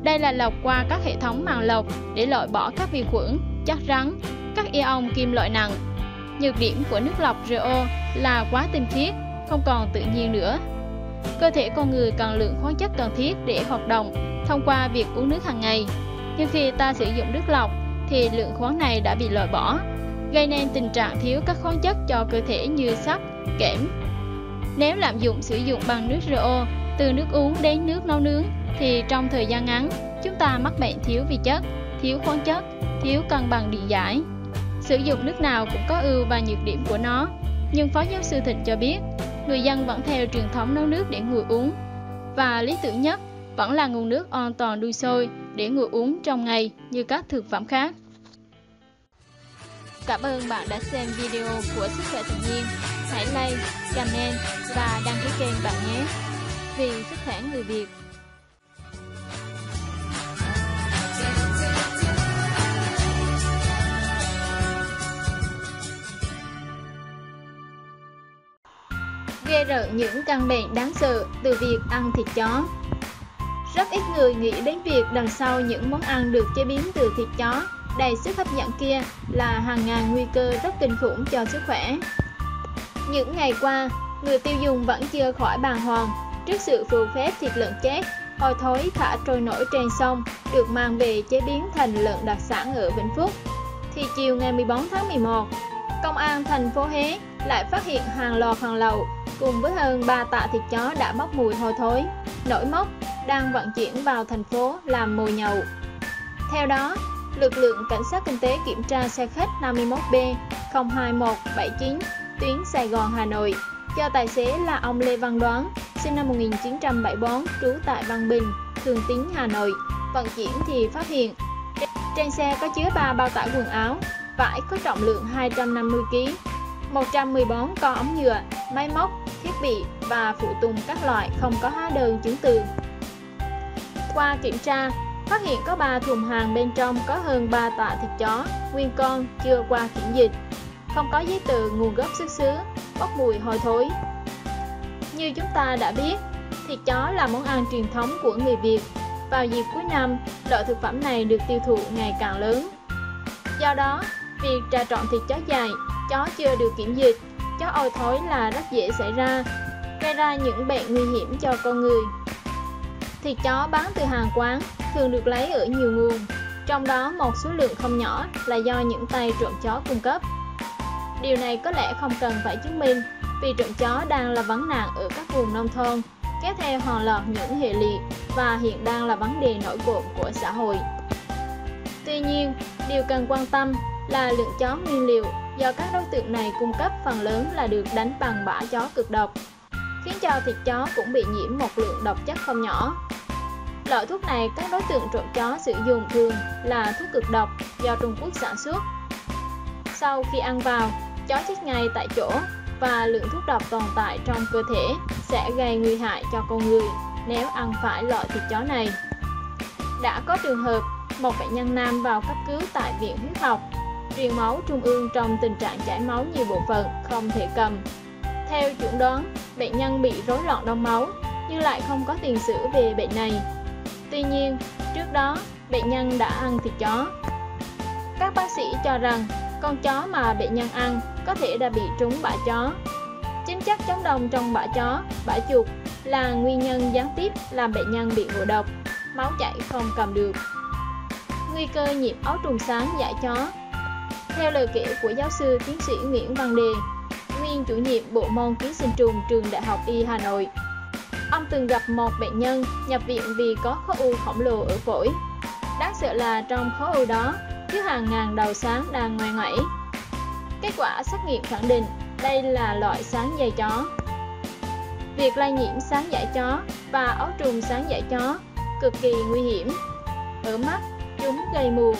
đây là lọc qua các hệ thống màng lọc để loại bỏ các vi khuẩn, chất rắn, các ion kim loại nặng. Nhược điểm của nước lọc rờ ô là quá tinh khiết, không còn tự nhiên nữa. Cơ thể con người cần lượng khoáng chất cần thiết để hoạt động thông qua việc uống nước hàng ngày. Nhưng khi ta sử dụng nước lọc thì lượng khoáng này đã bị loại bỏ, gây nên tình trạng thiếu các khoáng chất cho cơ thể như sắt, kẽm. Nếu lạm dụng sử dụng bằng nước rờ ô từ nước uống đến nước nấu nướng thì trong thời gian ngắn chúng ta mắc bệnh thiếu vi chất, thiếu khoáng chất, thiếu cân bằng điện giải. Sử dụng nước nào cũng có ưu và nhược điểm của nó, nhưng Phó Giáo sư Thịnh cho biết người dân vẫn theo truyền thống nấu nước để nguội uống, và lý tưởng nhất vẫn là nguồn nước an toàn đun sôi để nguội uống trong ngày như các thực phẩm khác. Cảm ơn bạn đã xem video của Sức Khỏe Tự Nhiên. Hãy like, comment và đăng ký kênh bạn nhé. Vì sức khỏe người Việt. Ghê rợn những căn bệnh đáng sợ từ việc ăn thịt chó. Rất ít người nghĩ đến việc đằng sau những món ăn được chế biến từ thịt chó đầy sức hấp dẫn kia là hàng ngàn nguy cơ rất kinh khủng cho sức khỏe. Những ngày qua, người tiêu dùng vẫn chưa khỏi bàng hoàng trước sự phù phép thịt lợn chết, hôi thối thả trôi nổi trên sông được mang về chế biến thành lợn đặc sản ở Vĩnh Phúc. Thì chiều ngày mười bốn tháng mười một, Công an thành phố Huế lại phát hiện hàng loạt hàng lậu cùng với hơn ba tạ thịt chó đã bốc mùi hôi thối, nổi mốc đang vận chuyển vào thành phố làm mồi nhậu. Theo đó, lực lượng cảnh sát kinh tế kiểm tra xe khách năm mươi mốt B không hai một bảy chín tuyến Sài Gòn Hà Nội do tài xế là ông Lê Văn Đoán, sinh năm một nghìn chín trăm bảy mươi tư, trú tại Văn Bình, Thường Tín, Hà Nội, vận chuyển thì phát hiện trên xe có chứa ba bao tải quần áo, vải có trọng lượng hai trăm năm mươi ki lô gam, một trăm mười bốn con ống nhựa, máy móc, thiết bị và phụ tùng các loại không có hóa đơn chứng từ. Qua kiểm tra, phát hiện có ba thùng hàng bên trong có hơn ba tạ thịt chó nguyên con chưa qua kiểm dịch, không có giấy tờ nguồn gốc xuất xứ, bốc mùi hôi thối. Như chúng ta đã biết, thịt chó là món ăn truyền thống của người Việt. Vào dịp cuối năm, loại thực phẩm này được tiêu thụ ngày càng lớn. Do đó, việc trà trộn thịt chó dại, chó chưa được kiểm dịch, chó ôi thối là rất dễ xảy ra, gây ra những bệnh nguy hiểm cho con người. Thịt chó bán từ hàng quán thường được lấy ở nhiều nguồn, trong đó một số lượng không nhỏ là do những tay trộm chó cung cấp. Điều này có lẽ không cần phải chứng minh, vì trộm chó đang là vấn nạn ở các vùng nông thôn, kéo theo hàng loạt những hệ lụy và hiện đang là vấn đề nổi cộm của xã hội. Tuy nhiên, điều cần quan tâm là lượng chó nguyên liệu do các đối tượng này cung cấp phần lớn là được đánh bằng bã chó cực độc, khiến cho thịt chó cũng bị nhiễm một lượng độc chất không nhỏ. Loại thuốc này các đối tượng trộm chó sử dụng thường là thuốc cực độc do Trung Quốc sản xuất. Sau khi ăn vào, chó chết ngay tại chỗ và lượng thuốc độc tồn tại trong cơ thể sẽ gây nguy hại cho con người nếu ăn phải loại thịt chó này. Đã có trường hợp một bệnh nhân nam vào cấp cứu tại Viện Huyết học Truyền máu Trung ương trong tình trạng chảy máu nhiều bộ phận không thể cầm. Theo chẩn đoán, bệnh nhân bị rối loạn đông máu nhưng lại không có tiền sử về bệnh này. Tuy nhiên, trước đó bệnh nhân đã ăn thịt chó. Các bác sĩ cho rằng con chó mà bệnh nhân ăn có thể đã bị trúng bã chó. Chính chất chống đông trong bã chó, bã chuột là nguyên nhân gián tiếp làm bệnh nhân bị ngộ độc, máu chảy không cầm được. Nguy cơ nhiễm ấu trùng sán dại chó. Theo lời kể của giáo sư tiến sĩ Nguyễn Văn Đề, nguyên chủ nhiệm bộ môn ký sinh trùng trường Đại học Y Hà Nội, ông từng gặp một bệnh nhân nhập viện vì có khối u khổng lồ ở phổi. Đáng sợ là trong khối u đó chứa hàng ngàn đầu sán đang ngoe ngoải. Kết quả xét nghiệm khẳng định đây là loại sán dại chó. Việc lây nhiễm sán dại chó và ấu trùng sán dại chó cực kỳ nguy hiểm. Ở mắt, chúng gây mù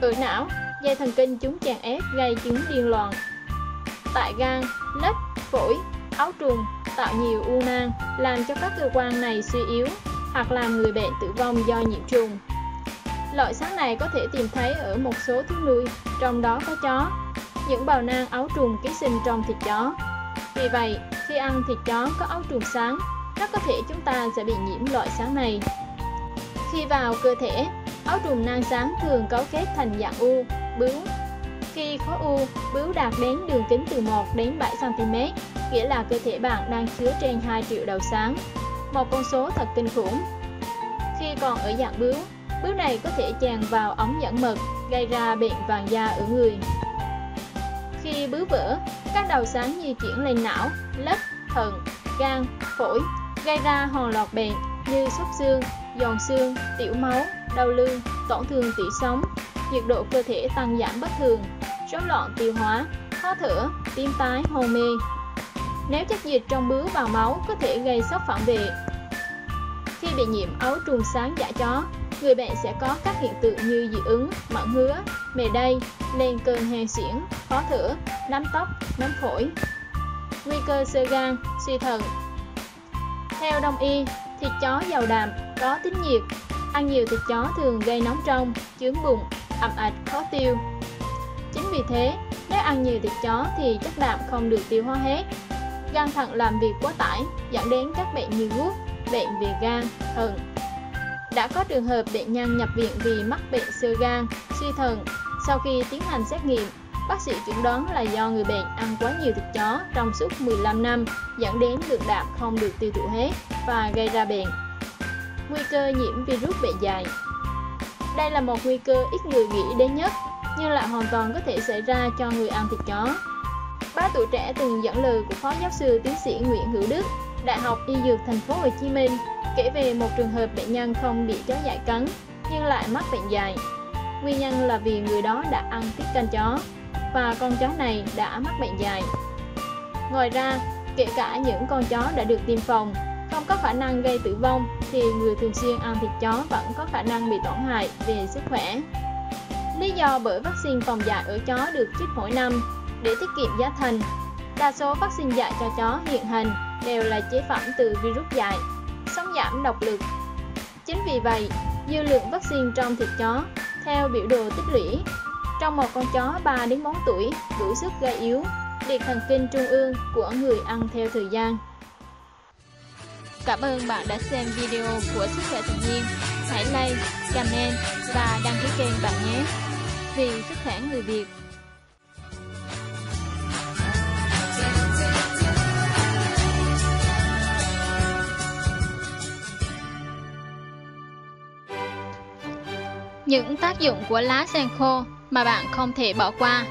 ở não, dây thần kinh chúng chèn ép gây chứng điên loạn. Tại gan, lách, phổi, áo trùng tạo nhiều u nang, làm cho các cơ quan này suy yếu hoặc làm người bệnh tử vong do nhiễm trùng. Loại sáng này có thể tìm thấy ở một số thú nuôi, trong đó có chó. Những bào nang áo trùng ký sinh trong thịt chó. Vì vậy, khi ăn thịt chó có áo trùng sáng, rất có thể chúng ta sẽ bị nhiễm loại sáng này. Khi vào cơ thể, áo trùng nang sáng thường cấu kết thành dạng u, bướu. Khi khối u, bướu đạt đến đường kính từ một đến bảy xăng-ti-mét, nghĩa là cơ thể bạn đang chứa trên hai triệu đầu sáng, một con số thật kinh khủng. Khi còn ở dạng bướu, bướu này có thể tràn vào ống dẫn mật, gây ra bệnh vàng da ở người. Khi bướu vỡ, các đầu sáng di chuyển lên não, lách, thận, gan, phổi, gây ra hàng loạt bệnh như sốt xương, giòn xương, tiểu máu, đau lưng, tổn thương tủy sống, nhiệt độ cơ thể tăng giảm bất thường, rối loạn tiêu hóa, khó thở, tím tái, hôn mê. Nếu chất dịch trong bướu vào máu có thể gây sốc phản vệ. Khi bị nhiễm áo trùng sáng dã chó, người bệnh sẽ có các hiện tượng như dị ứng, mẩn ngứa, mề đay, lên cơn hen suyễn, khó thở, nắm tóc, nắm phổi. Nguy cơ xơ gan, suy thận. Theo Đông y, thịt chó giàu đạm, có tính nhiệt. Ăn nhiều thịt chó thường gây nóng trong, chướng bụng, ẩm ạch, khó tiêu. Chính vì thế, nếu ăn nhiều thịt chó thì chất đạm không được tiêu hóa hết. Gan thận làm việc quá tải, dẫn đến các bệnh như gút, bệnh về gan, thận. Đã có trường hợp bệnh nhân nhập viện vì mắc bệnh xơ gan, suy thận. Sau khi tiến hành xét nghiệm, bác sĩ chẩn đoán là do người bệnh ăn quá nhiều thịt chó trong suốt mười lăm năm, dẫn đến lượng đạm không được tiêu thụ hết và gây ra bệnh. Nguy cơ nhiễm virus bệnh dạy. Đây là một nguy cơ ít người nghĩ đến nhất, nhưng lại hoàn toàn có thể xảy ra cho người ăn thịt chó. Báo Tuổi Trẻ từng dẫn lời của Phó Giáo sư Tiến sĩ Nguyễn Hữu Đức, Đại học Y Dược Thành phố Hồ Chí Minh, kể về một trường hợp bệnh nhân không bị chó dại cắn nhưng lại mắc bệnh dại. Nguyên nhân là vì người đó đã ăn tiết canh chó và con chó này đã mắc bệnh dại. Ngoài ra, kể cả những con chó đã được tiêm phòng không có khả năng gây tử vong thì người thường xuyên ăn thịt chó vẫn có khả năng bị tổn hại về sức khỏe. Lý do bởi vaccine phòng dại ở chó được chích mỗi năm để tiết kiệm giá thành. Đa số vaccine dạy cho chó hiện hành đều là chế phẩm từ virus dại, sống giảm độc lực. Chính vì vậy, dư lượng vaccine trong thịt chó theo biểu đồ tích lũy trong một con chó ba đến bốn tuổi đủ sức gây yếu liệt thần kinh trung ương của người ăn theo thời gian. Cảm ơn bạn đã xem video của Sức Khỏe Tự Nhiên. Hãy like, comment và đăng ký kênh bạn nhé. Vì sức khỏe người Việt. Những tác dụng của lá sen khô mà bạn không thể bỏ qua.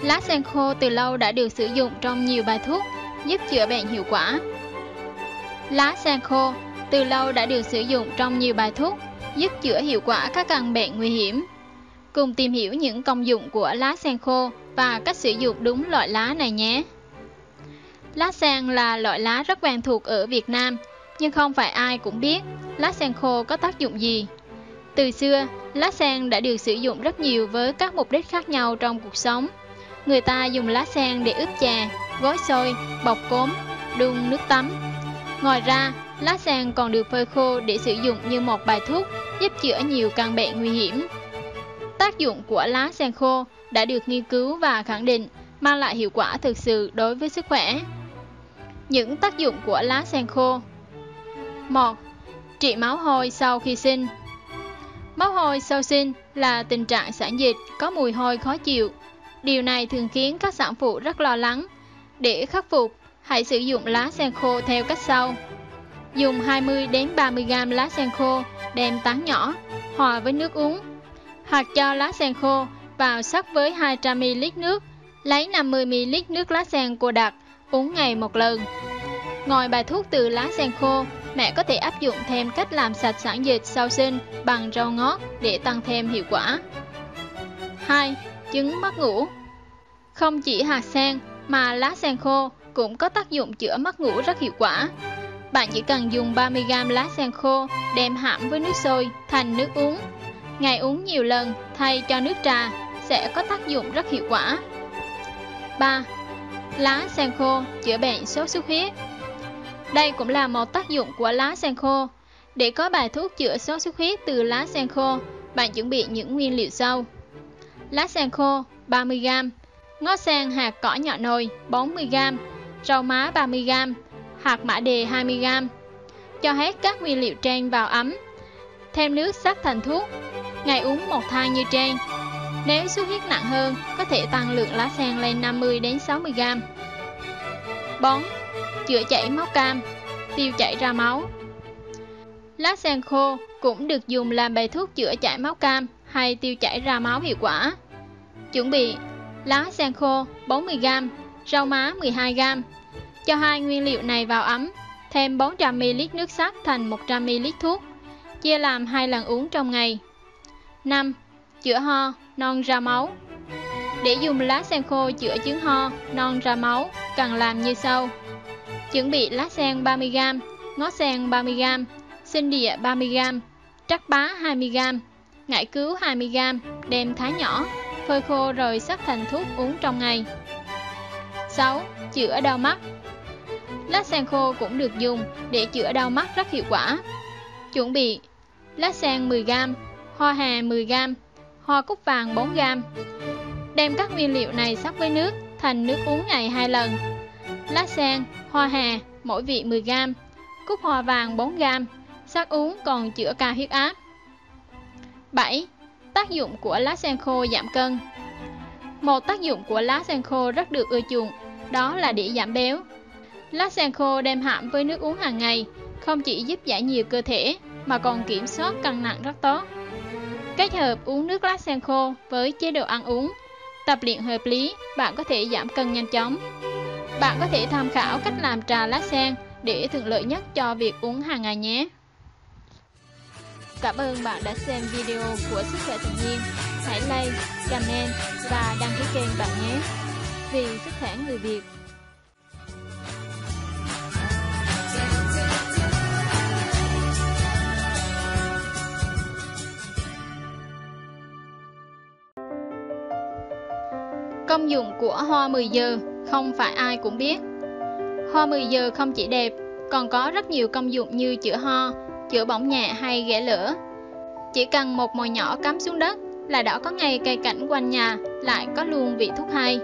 Lá sen khô từ lâu đã được sử dụng trong nhiều bài thuốc giúp chữa bệnh hiệu quả. Lá sen khô từ lâu đã được sử dụng trong nhiều bài thuốc giúp chữa hiệu quả các căn bệnh nguy hiểm. Cùng tìm hiểu những công dụng của lá sen khô và cách sử dụng đúng loại lá này nhé. Lá sen là loại lá rất quen thuộc ở Việt Nam, nhưng không phải ai cũng biết lá sen khô có tác dụng gì. Từ xưa, lá sen đã được sử dụng rất nhiều với các mục đích khác nhau trong cuộc sống. Người ta dùng lá sen để ướp trà, gói xôi, bọc cốm, đun nước tắm. Ngoài ra, lá sen còn được phơi khô để sử dụng như một bài thuốc giúp chữa nhiều căn bệnh nguy hiểm. Tác dụng của lá sen khô đã được nghiên cứu và khẳng định mang lại hiệu quả thực sự đối với sức khỏe. Những tác dụng của lá sen khô. Một. Trị máu hôi sau khi sinh. Máu hôi sau sinh là tình trạng sản dịch có mùi hôi khó chịu. Điều này thường khiến các sản phụ rất lo lắng. Để khắc phục, hãy sử dụng lá sen khô theo cách sau. Dùng hai mươi đến ba mươi gam lá sen khô đem tán nhỏ, hòa với nước uống. Hoặc cho lá sen khô vào sắc với hai trăm mi-li-lít nước, lấy năm mươi mi-li-lít nước lá sen cô đặc, uống ngày một lần. Ngoài bài thuốc từ lá sen khô, mẹ có thể áp dụng thêm cách làm sạch sản dịch sau sinh bằng rau ngót để tăng thêm hiệu quả. Hai. Chứng mất ngủ. Không chỉ hạt sen mà lá sen khô cũng có tác dụng chữa mất ngủ rất hiệu quả. Bạn chỉ cần dùng ba mươi gam lá sen khô đem hãm với nước sôi thành nước uống. Ngày uống nhiều lần thay cho nước trà sẽ có tác dụng rất hiệu quả. ba. Lá sen khô chữa bệnh sốt xuất huyết. Đây cũng là một tác dụng của lá sen khô. Để có bài thuốc chữa sốt xuất huyết từ lá sen khô, bạn chuẩn bị những nguyên liệu sau: lá sen khô ba mươi gam, ngó sen hạt cỏ nhỏ nồi bốn mươi gam, rau má ba mươi gam, hạt mã đề hai mươi gam. Cho hết các nguyên liệu trên vào ấm, thêm nước sắc thành thuốc. Ngày uống một thai như trên. Nếu xuất huyết nặng hơn, có thể tăng lượng lá sen lên năm mươi đến sáu mươi gam. bốn. Chữa chảy máu cam, tiêu chảy ra máu. Lá sen khô cũng được dùng làm bài thuốc chữa chảy máu cam hay tiêu chảy ra máu hiệu quả. Chuẩn bị: lá sen khô bốn mươi gam, rau má mười hai gam. Cho hai nguyên liệu này vào ấm, thêm bốn trăm mi li lít nước sắc thành một trăm mi li lít thuốc, chia làm hai lần uống trong ngày. năm. Chữa ho, non ra máu. Để dùng lá sen khô chữa chứng ho, non ra máu, cần làm như sau: chuẩn bị lá sen ba mươi gam, ngó sen ba mươi gam, sinh địa ba mươi gam, trắc bá hai mươi gam, ngải cứu hai mươi gam, đem thái nhỏ, phơi khô rồi sắc thành thuốc uống trong ngày. sáu. Chữa đau mắt. Lá sen khô cũng được dùng để chữa đau mắt rất hiệu quả. Chuẩn bị: lá sen mười gam, hoa hà mười gam, hoa cúc vàng bốn gam. Đem các nguyên liệu này sắc với nước thành nước uống ngày hai lần. Lá sen, hoa hà mỗi vị mười gam, cúc hoa vàng bốn gam, sắc uống còn chữa cao huyết áp. bảy. Tác dụng của lá sen khô giảm cân. Một tác dụng của lá sen khô rất được ưa chuộng, đó là để giảm béo. Lá sen khô đem hãm với nước uống hàng ngày, không chỉ giúp giải nhiệt cơ thể mà còn kiểm soát cân nặng rất tốt. Kết hợp uống nước lá sen khô với chế độ ăn uống, tập luyện hợp lý, bạn có thể giảm cân nhanh chóng. Bạn có thể tham khảo cách làm trà lá sen để thuận lợi nhất cho việc uống hàng ngày nhé. Cảm ơn bạn đã xem video của Sức Khỏe Tự Nhiên. Hãy like, comment và đăng ký kênh bạn nhé. Vì sức khỏe người Việt. Công dụng của hoa mười giờ không phải ai cũng biết. Hoa mười giờ không chỉ đẹp, còn có rất nhiều công dụng như chữa ho, chữa bỏng nhẹ hay ghẻ lửa. Chỉ cần một mồi nhỏ cắm xuống đất là đã có ngay cây cảnh quanh nhà lại có luôn vị thuốc hay.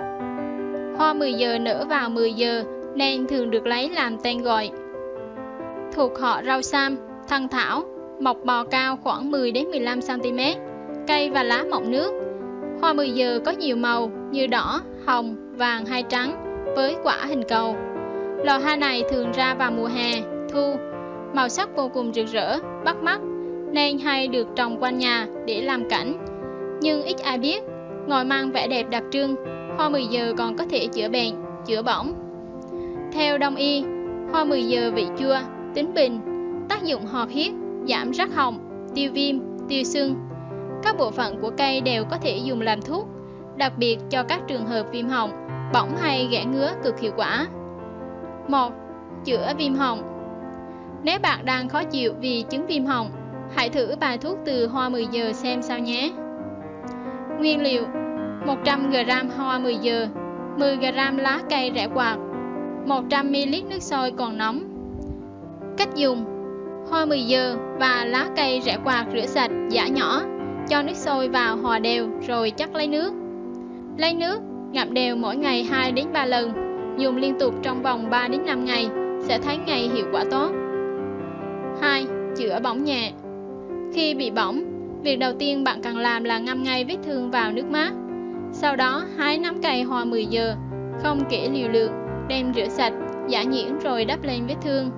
Hoa mười giờ nở vào mười giờ nên thường được lấy làm tên gọi. Thuộc họ rau sam, thân thảo, mọc bò cao khoảng mười đến mười lăm xăng ti mét, cây và lá mọng nước. Hoa mười giờ có nhiều màu như đỏ, hồng, vàng hay trắng với quả hình cầu. Lò hoa này thường ra vào mùa hè, thu, màu sắc vô cùng rực rỡ, bắt mắt nên hay được trồng quanh nhà để làm cảnh. Nhưng ít ai biết, ngoài mang vẻ đẹp đặc trưng, hoa mười giờ còn có thể chữa bệnh, chữa bỏng. Theo Đông y, hoa mười giờ vị chua, tính bình, tác dụng hoạt huyết, giảm rát họng, tiêu viêm, tiêu sưng. Các bộ phận của cây đều có thể dùng làm thuốc, đặc biệt cho các trường hợp viêm họng, bỏng hay ghẻ ngứa cực hiệu quả. một. Chữa viêm họng. Nếu bạn đang khó chịu vì chứng viêm họng, hãy thử bài thuốc từ hoa mười giờ xem sao nhé. Nguyên liệu: một trăm gam hoa mười giờ, mười gam lá cây rẻ quạt, một trăm mi li lít nước sôi còn nóng. Cách dùng: hoa mười giờ và lá cây rẻ quạt rửa sạch, giã nhỏ, cho nước sôi vào hòa đều rồi chắt lấy nước. Lấy nước, ngậm đều mỗi ngày hai đến ba lần, dùng liên tục trong vòng ba đến năm ngày sẽ thấy ngày hiệu quả tốt. hai. Chữa bỏng nhẹ. Khi bị bỏng, việc đầu tiên bạn cần làm là ngâm ngay vết thương vào nước mát. Sau đó hái nắm cây hoa mười giờ, không kể liều lượng, đem rửa sạch, giã nhuyễn rồi đắp lên vết thương.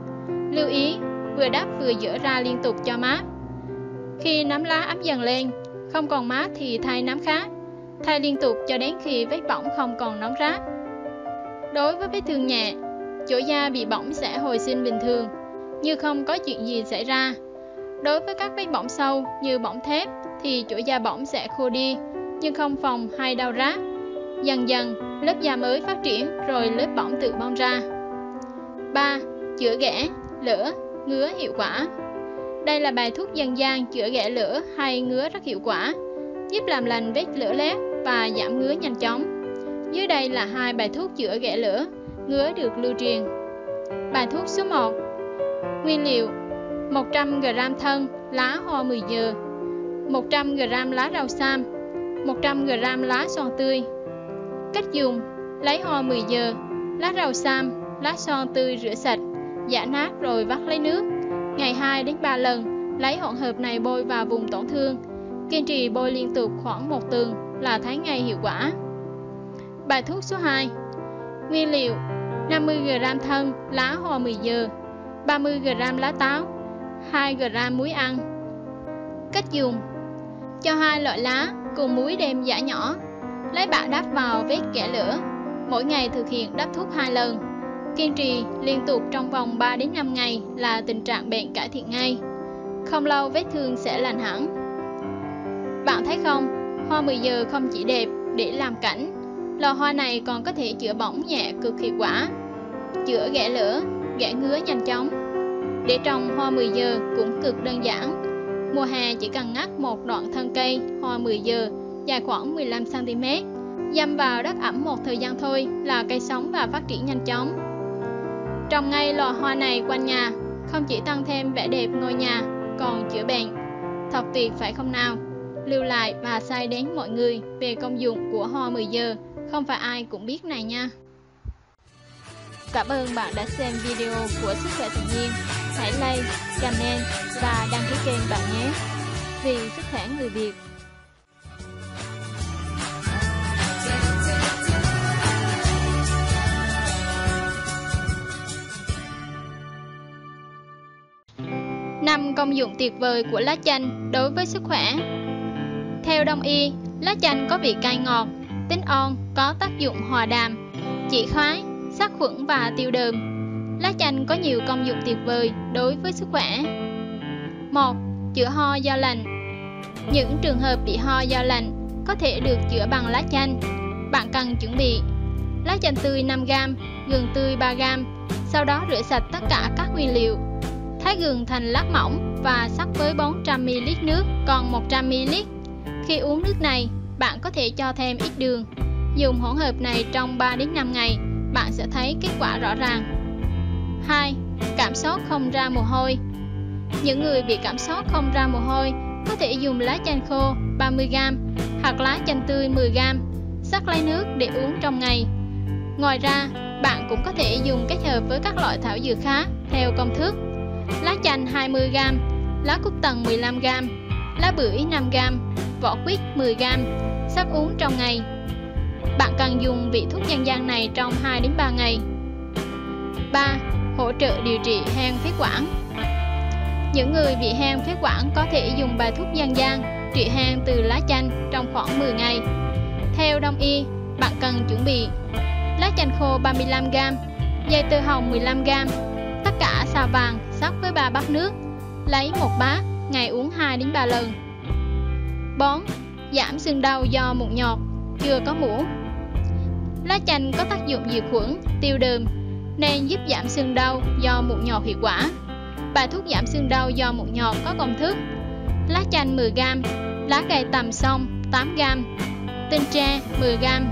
Lưu ý, vừa đắp vừa dỡ ra liên tục cho mát. Khi nắm lá ấm dần lên, không còn mát thì thay nắm khác, thay liên tục cho đến khi vết bỏng không còn nóng rát. Đối với vết thương nhẹ, chỗ da bị bỏng sẽ hồi sinh bình thường, như không có chuyện gì xảy ra. Đối với các vết bỏng sâu như bỏng thép thì chỗ da bỏng sẽ khô đi, nhưng không phòng hay đau rát. Dần dần, lớp da mới phát triển rồi lớp bỏng tự bong ra. ba. Chữa ghẻ, lửa, ngứa hiệu quả. Đây là bài thuốc dân gian chữa ghẻ lửa hay ngứa rất hiệu quả, giúp làm lành vết lửa lét và giảm ngứa nhanh chóng. Dưới đây là hai bài thuốc chữa ghẻ lửa, ngứa được lưu truyền. Bài thuốc số một. Nguyên liệu: một trăm gờ-ram thân, lá hoa mười dừa, một trăm gờ-ram lá rau sam, một trăm gờ-ram lá xoan tươi. Cách dùng: lấy hoa mười dừa, lá rau sam, lá xoan tươi rửa sạch, giã nát rồi vắt lấy nước. Ngày hai đến ba lần, lấy hỗn hợp này bôi vào vùng tổn thương. Kiên trì bôi liên tục khoảng một tuần là thấy ngay hiệu quả. Bài thuốc số hai. Nguyên liệu: năm mươi gờ-ram thân, lá hoa mười dừa, ba mươi gờ-ram lá táo, hai gờ-ram muối ăn. Cách dùng: cho hai loại lá cùng muối đem giã nhỏ, lấy bã đắp vào vết ghẻ lửa. Mỗi ngày thực hiện đắp thuốc hai lần, kiên trì liên tục trong vòng ba đến năm ngày là tình trạng bệnh cải thiện ngay. Không lâu vết thương sẽ lành hẳn. Bạn thấy không, hoa mười dừa không chỉ đẹp để làm cảnh, lò hoa này còn có thể chữa bỏng nhẹ cực hiệu quả, chữa ghẻ lửa, ghẻ ngứa nhanh chóng. Để trồng hoa mười dừa cũng cực đơn giản. Mùa hè chỉ cần ngắt một đoạn thân cây hoa mười dừa dài khoảng mười lăm xăng-ti-mét, dăm vào đất ẩm một thời gian thôi là cây sống và phát triển nhanh chóng. Trồng ngay lò hoa này quanh nhà không chỉ tăng thêm vẻ đẹp ngôi nhà còn chữa bệnh. Thật tuyệt phải không nào? Lưu lại và sai đến mọi người về công dụng của hoa mười dừa, không phải ai cũng biết này nha. Cảm ơn bạn đã xem video của Sức Khỏe Tự Nhiên. Hãy like, comment và đăng ký kênh bạn nhé. Vì sức khỏe người Việt. năm công dụng tuyệt vời của lá chanh đối với sức khỏe. Theo Đông y, lá chanh có vị cay ngọt, tính on, có tác dụng hòa đàm, trị khoái, sát khuẩn và tiêu đờm. Lá chanh có nhiều công dụng tuyệt vời đối với sức khỏe. một. Chữa ho do lạnh. Những trường hợp bị ho do lạnh có thể được chữa bằng lá chanh. Bạn cần chuẩn bị lá chanh tươi năm gam, gừng tươi ba gam, sau đó rửa sạch tất cả các nguyên liệu. Thái gừng thành lát mỏng và sắc với bốn trăm mi-li-lít nước còn một trăm mi-li-lít. Khi uống nước này, bạn có thể cho thêm ít đường. Dùng hỗn hợp này trong ba đến năm ngày, bạn sẽ thấy kết quả rõ ràng. hai. Cảm sốt không ra mồ hôi. Những người bị cảm sốt không ra mồ hôi có thể dùng lá chanh khô ba mươi gam hoặc lá chanh tươi mười gam, sắc lấy nước để uống trong ngày. Ngoài ra, bạn cũng có thể dùng kết hợp với các loại thảo dược khác theo công thức: lá chanh hai mươi gam, lá cúc tần mười lăm gam, lá bưởi năm gam, vỏ quýt mười gam, sắc uống trong ngày. Bạn cần dùng vị thuốc dân gian này trong hai đến ba ngày. ba. Hỗ trợ điều trị hen phế quản. Những người bị hen phế quản có thể dùng bài thuốc dân gian trị hen từ lá chanh trong khoảng mười ngày. Theo Đông y, bạn cần chuẩn bị lá chanh khô ba mươi lăm gam, dây tư hồng mười lăm gam, tất cả xà vàng sắc với ba bát nước, lấy một bát, ngày uống hai đến ba lần. bốn. Giảm sưng đau do mụn nhọt, chưa có muỗng. Lá chanh có tác dụng diệt khuẩn, tiêu đờm nên giúp giảm sưng đau do mụn nhọt hiệu quả. Bài thuốc giảm sưng đau do mụn nhọt có công thức: lá chanh mười gam, lá gài tầm xong tám gam, tinh tre mười gam.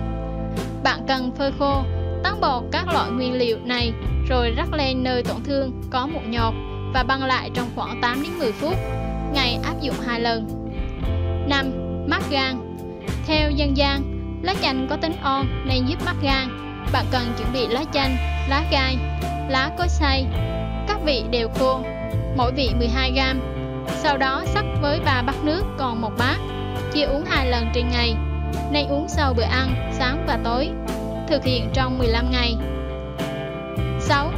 Bạn cần phơi khô, tán bột các loại nguyên liệu này rồi rắc lên nơi tổn thương có mụn nhọt và băng lại trong khoảng tám đến mười phút, ngày áp dụng hai lần. năm. Mát gan. Theo dân gian, lá chanh có tính on nên giúp mát gan. Bạn cần chuẩn bị lá chanh, lá gai, lá cối xay, các vị đều khô, mỗi vị mười hai gam. Sau đó sắc với ba bát nước còn một bát, chia uống hai lần trên ngày, nên uống sau bữa ăn sáng và tối. Thực hiện trong mười lăm ngày. sáu.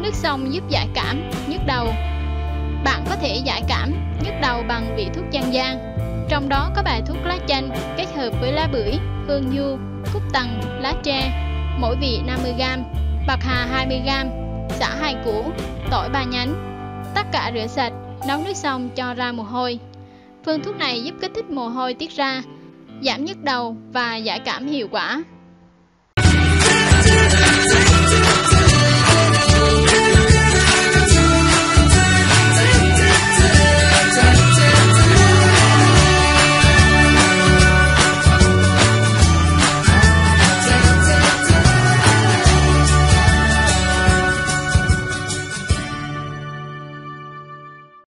Nước sông giúp giải cảm, nhức đầu. Bạn có thể giải cảm, nhức đầu bằng vị thuốc dân gian, trong đó có bài thuốc lá chanh kết hợp với lá bưởi, hương nhu, cúc tần, lá tre, mỗi vị năm mươi gam, bạc hà hai mươi gam, sả hai củ, tỏi ba nhánh, tất cả rửa sạch, nấu nước sông cho ra mồ hôi. Phương thuốc này giúp kích thích mồ hôi tiết ra, giảm nhức đầu và giải cảm hiệu quả.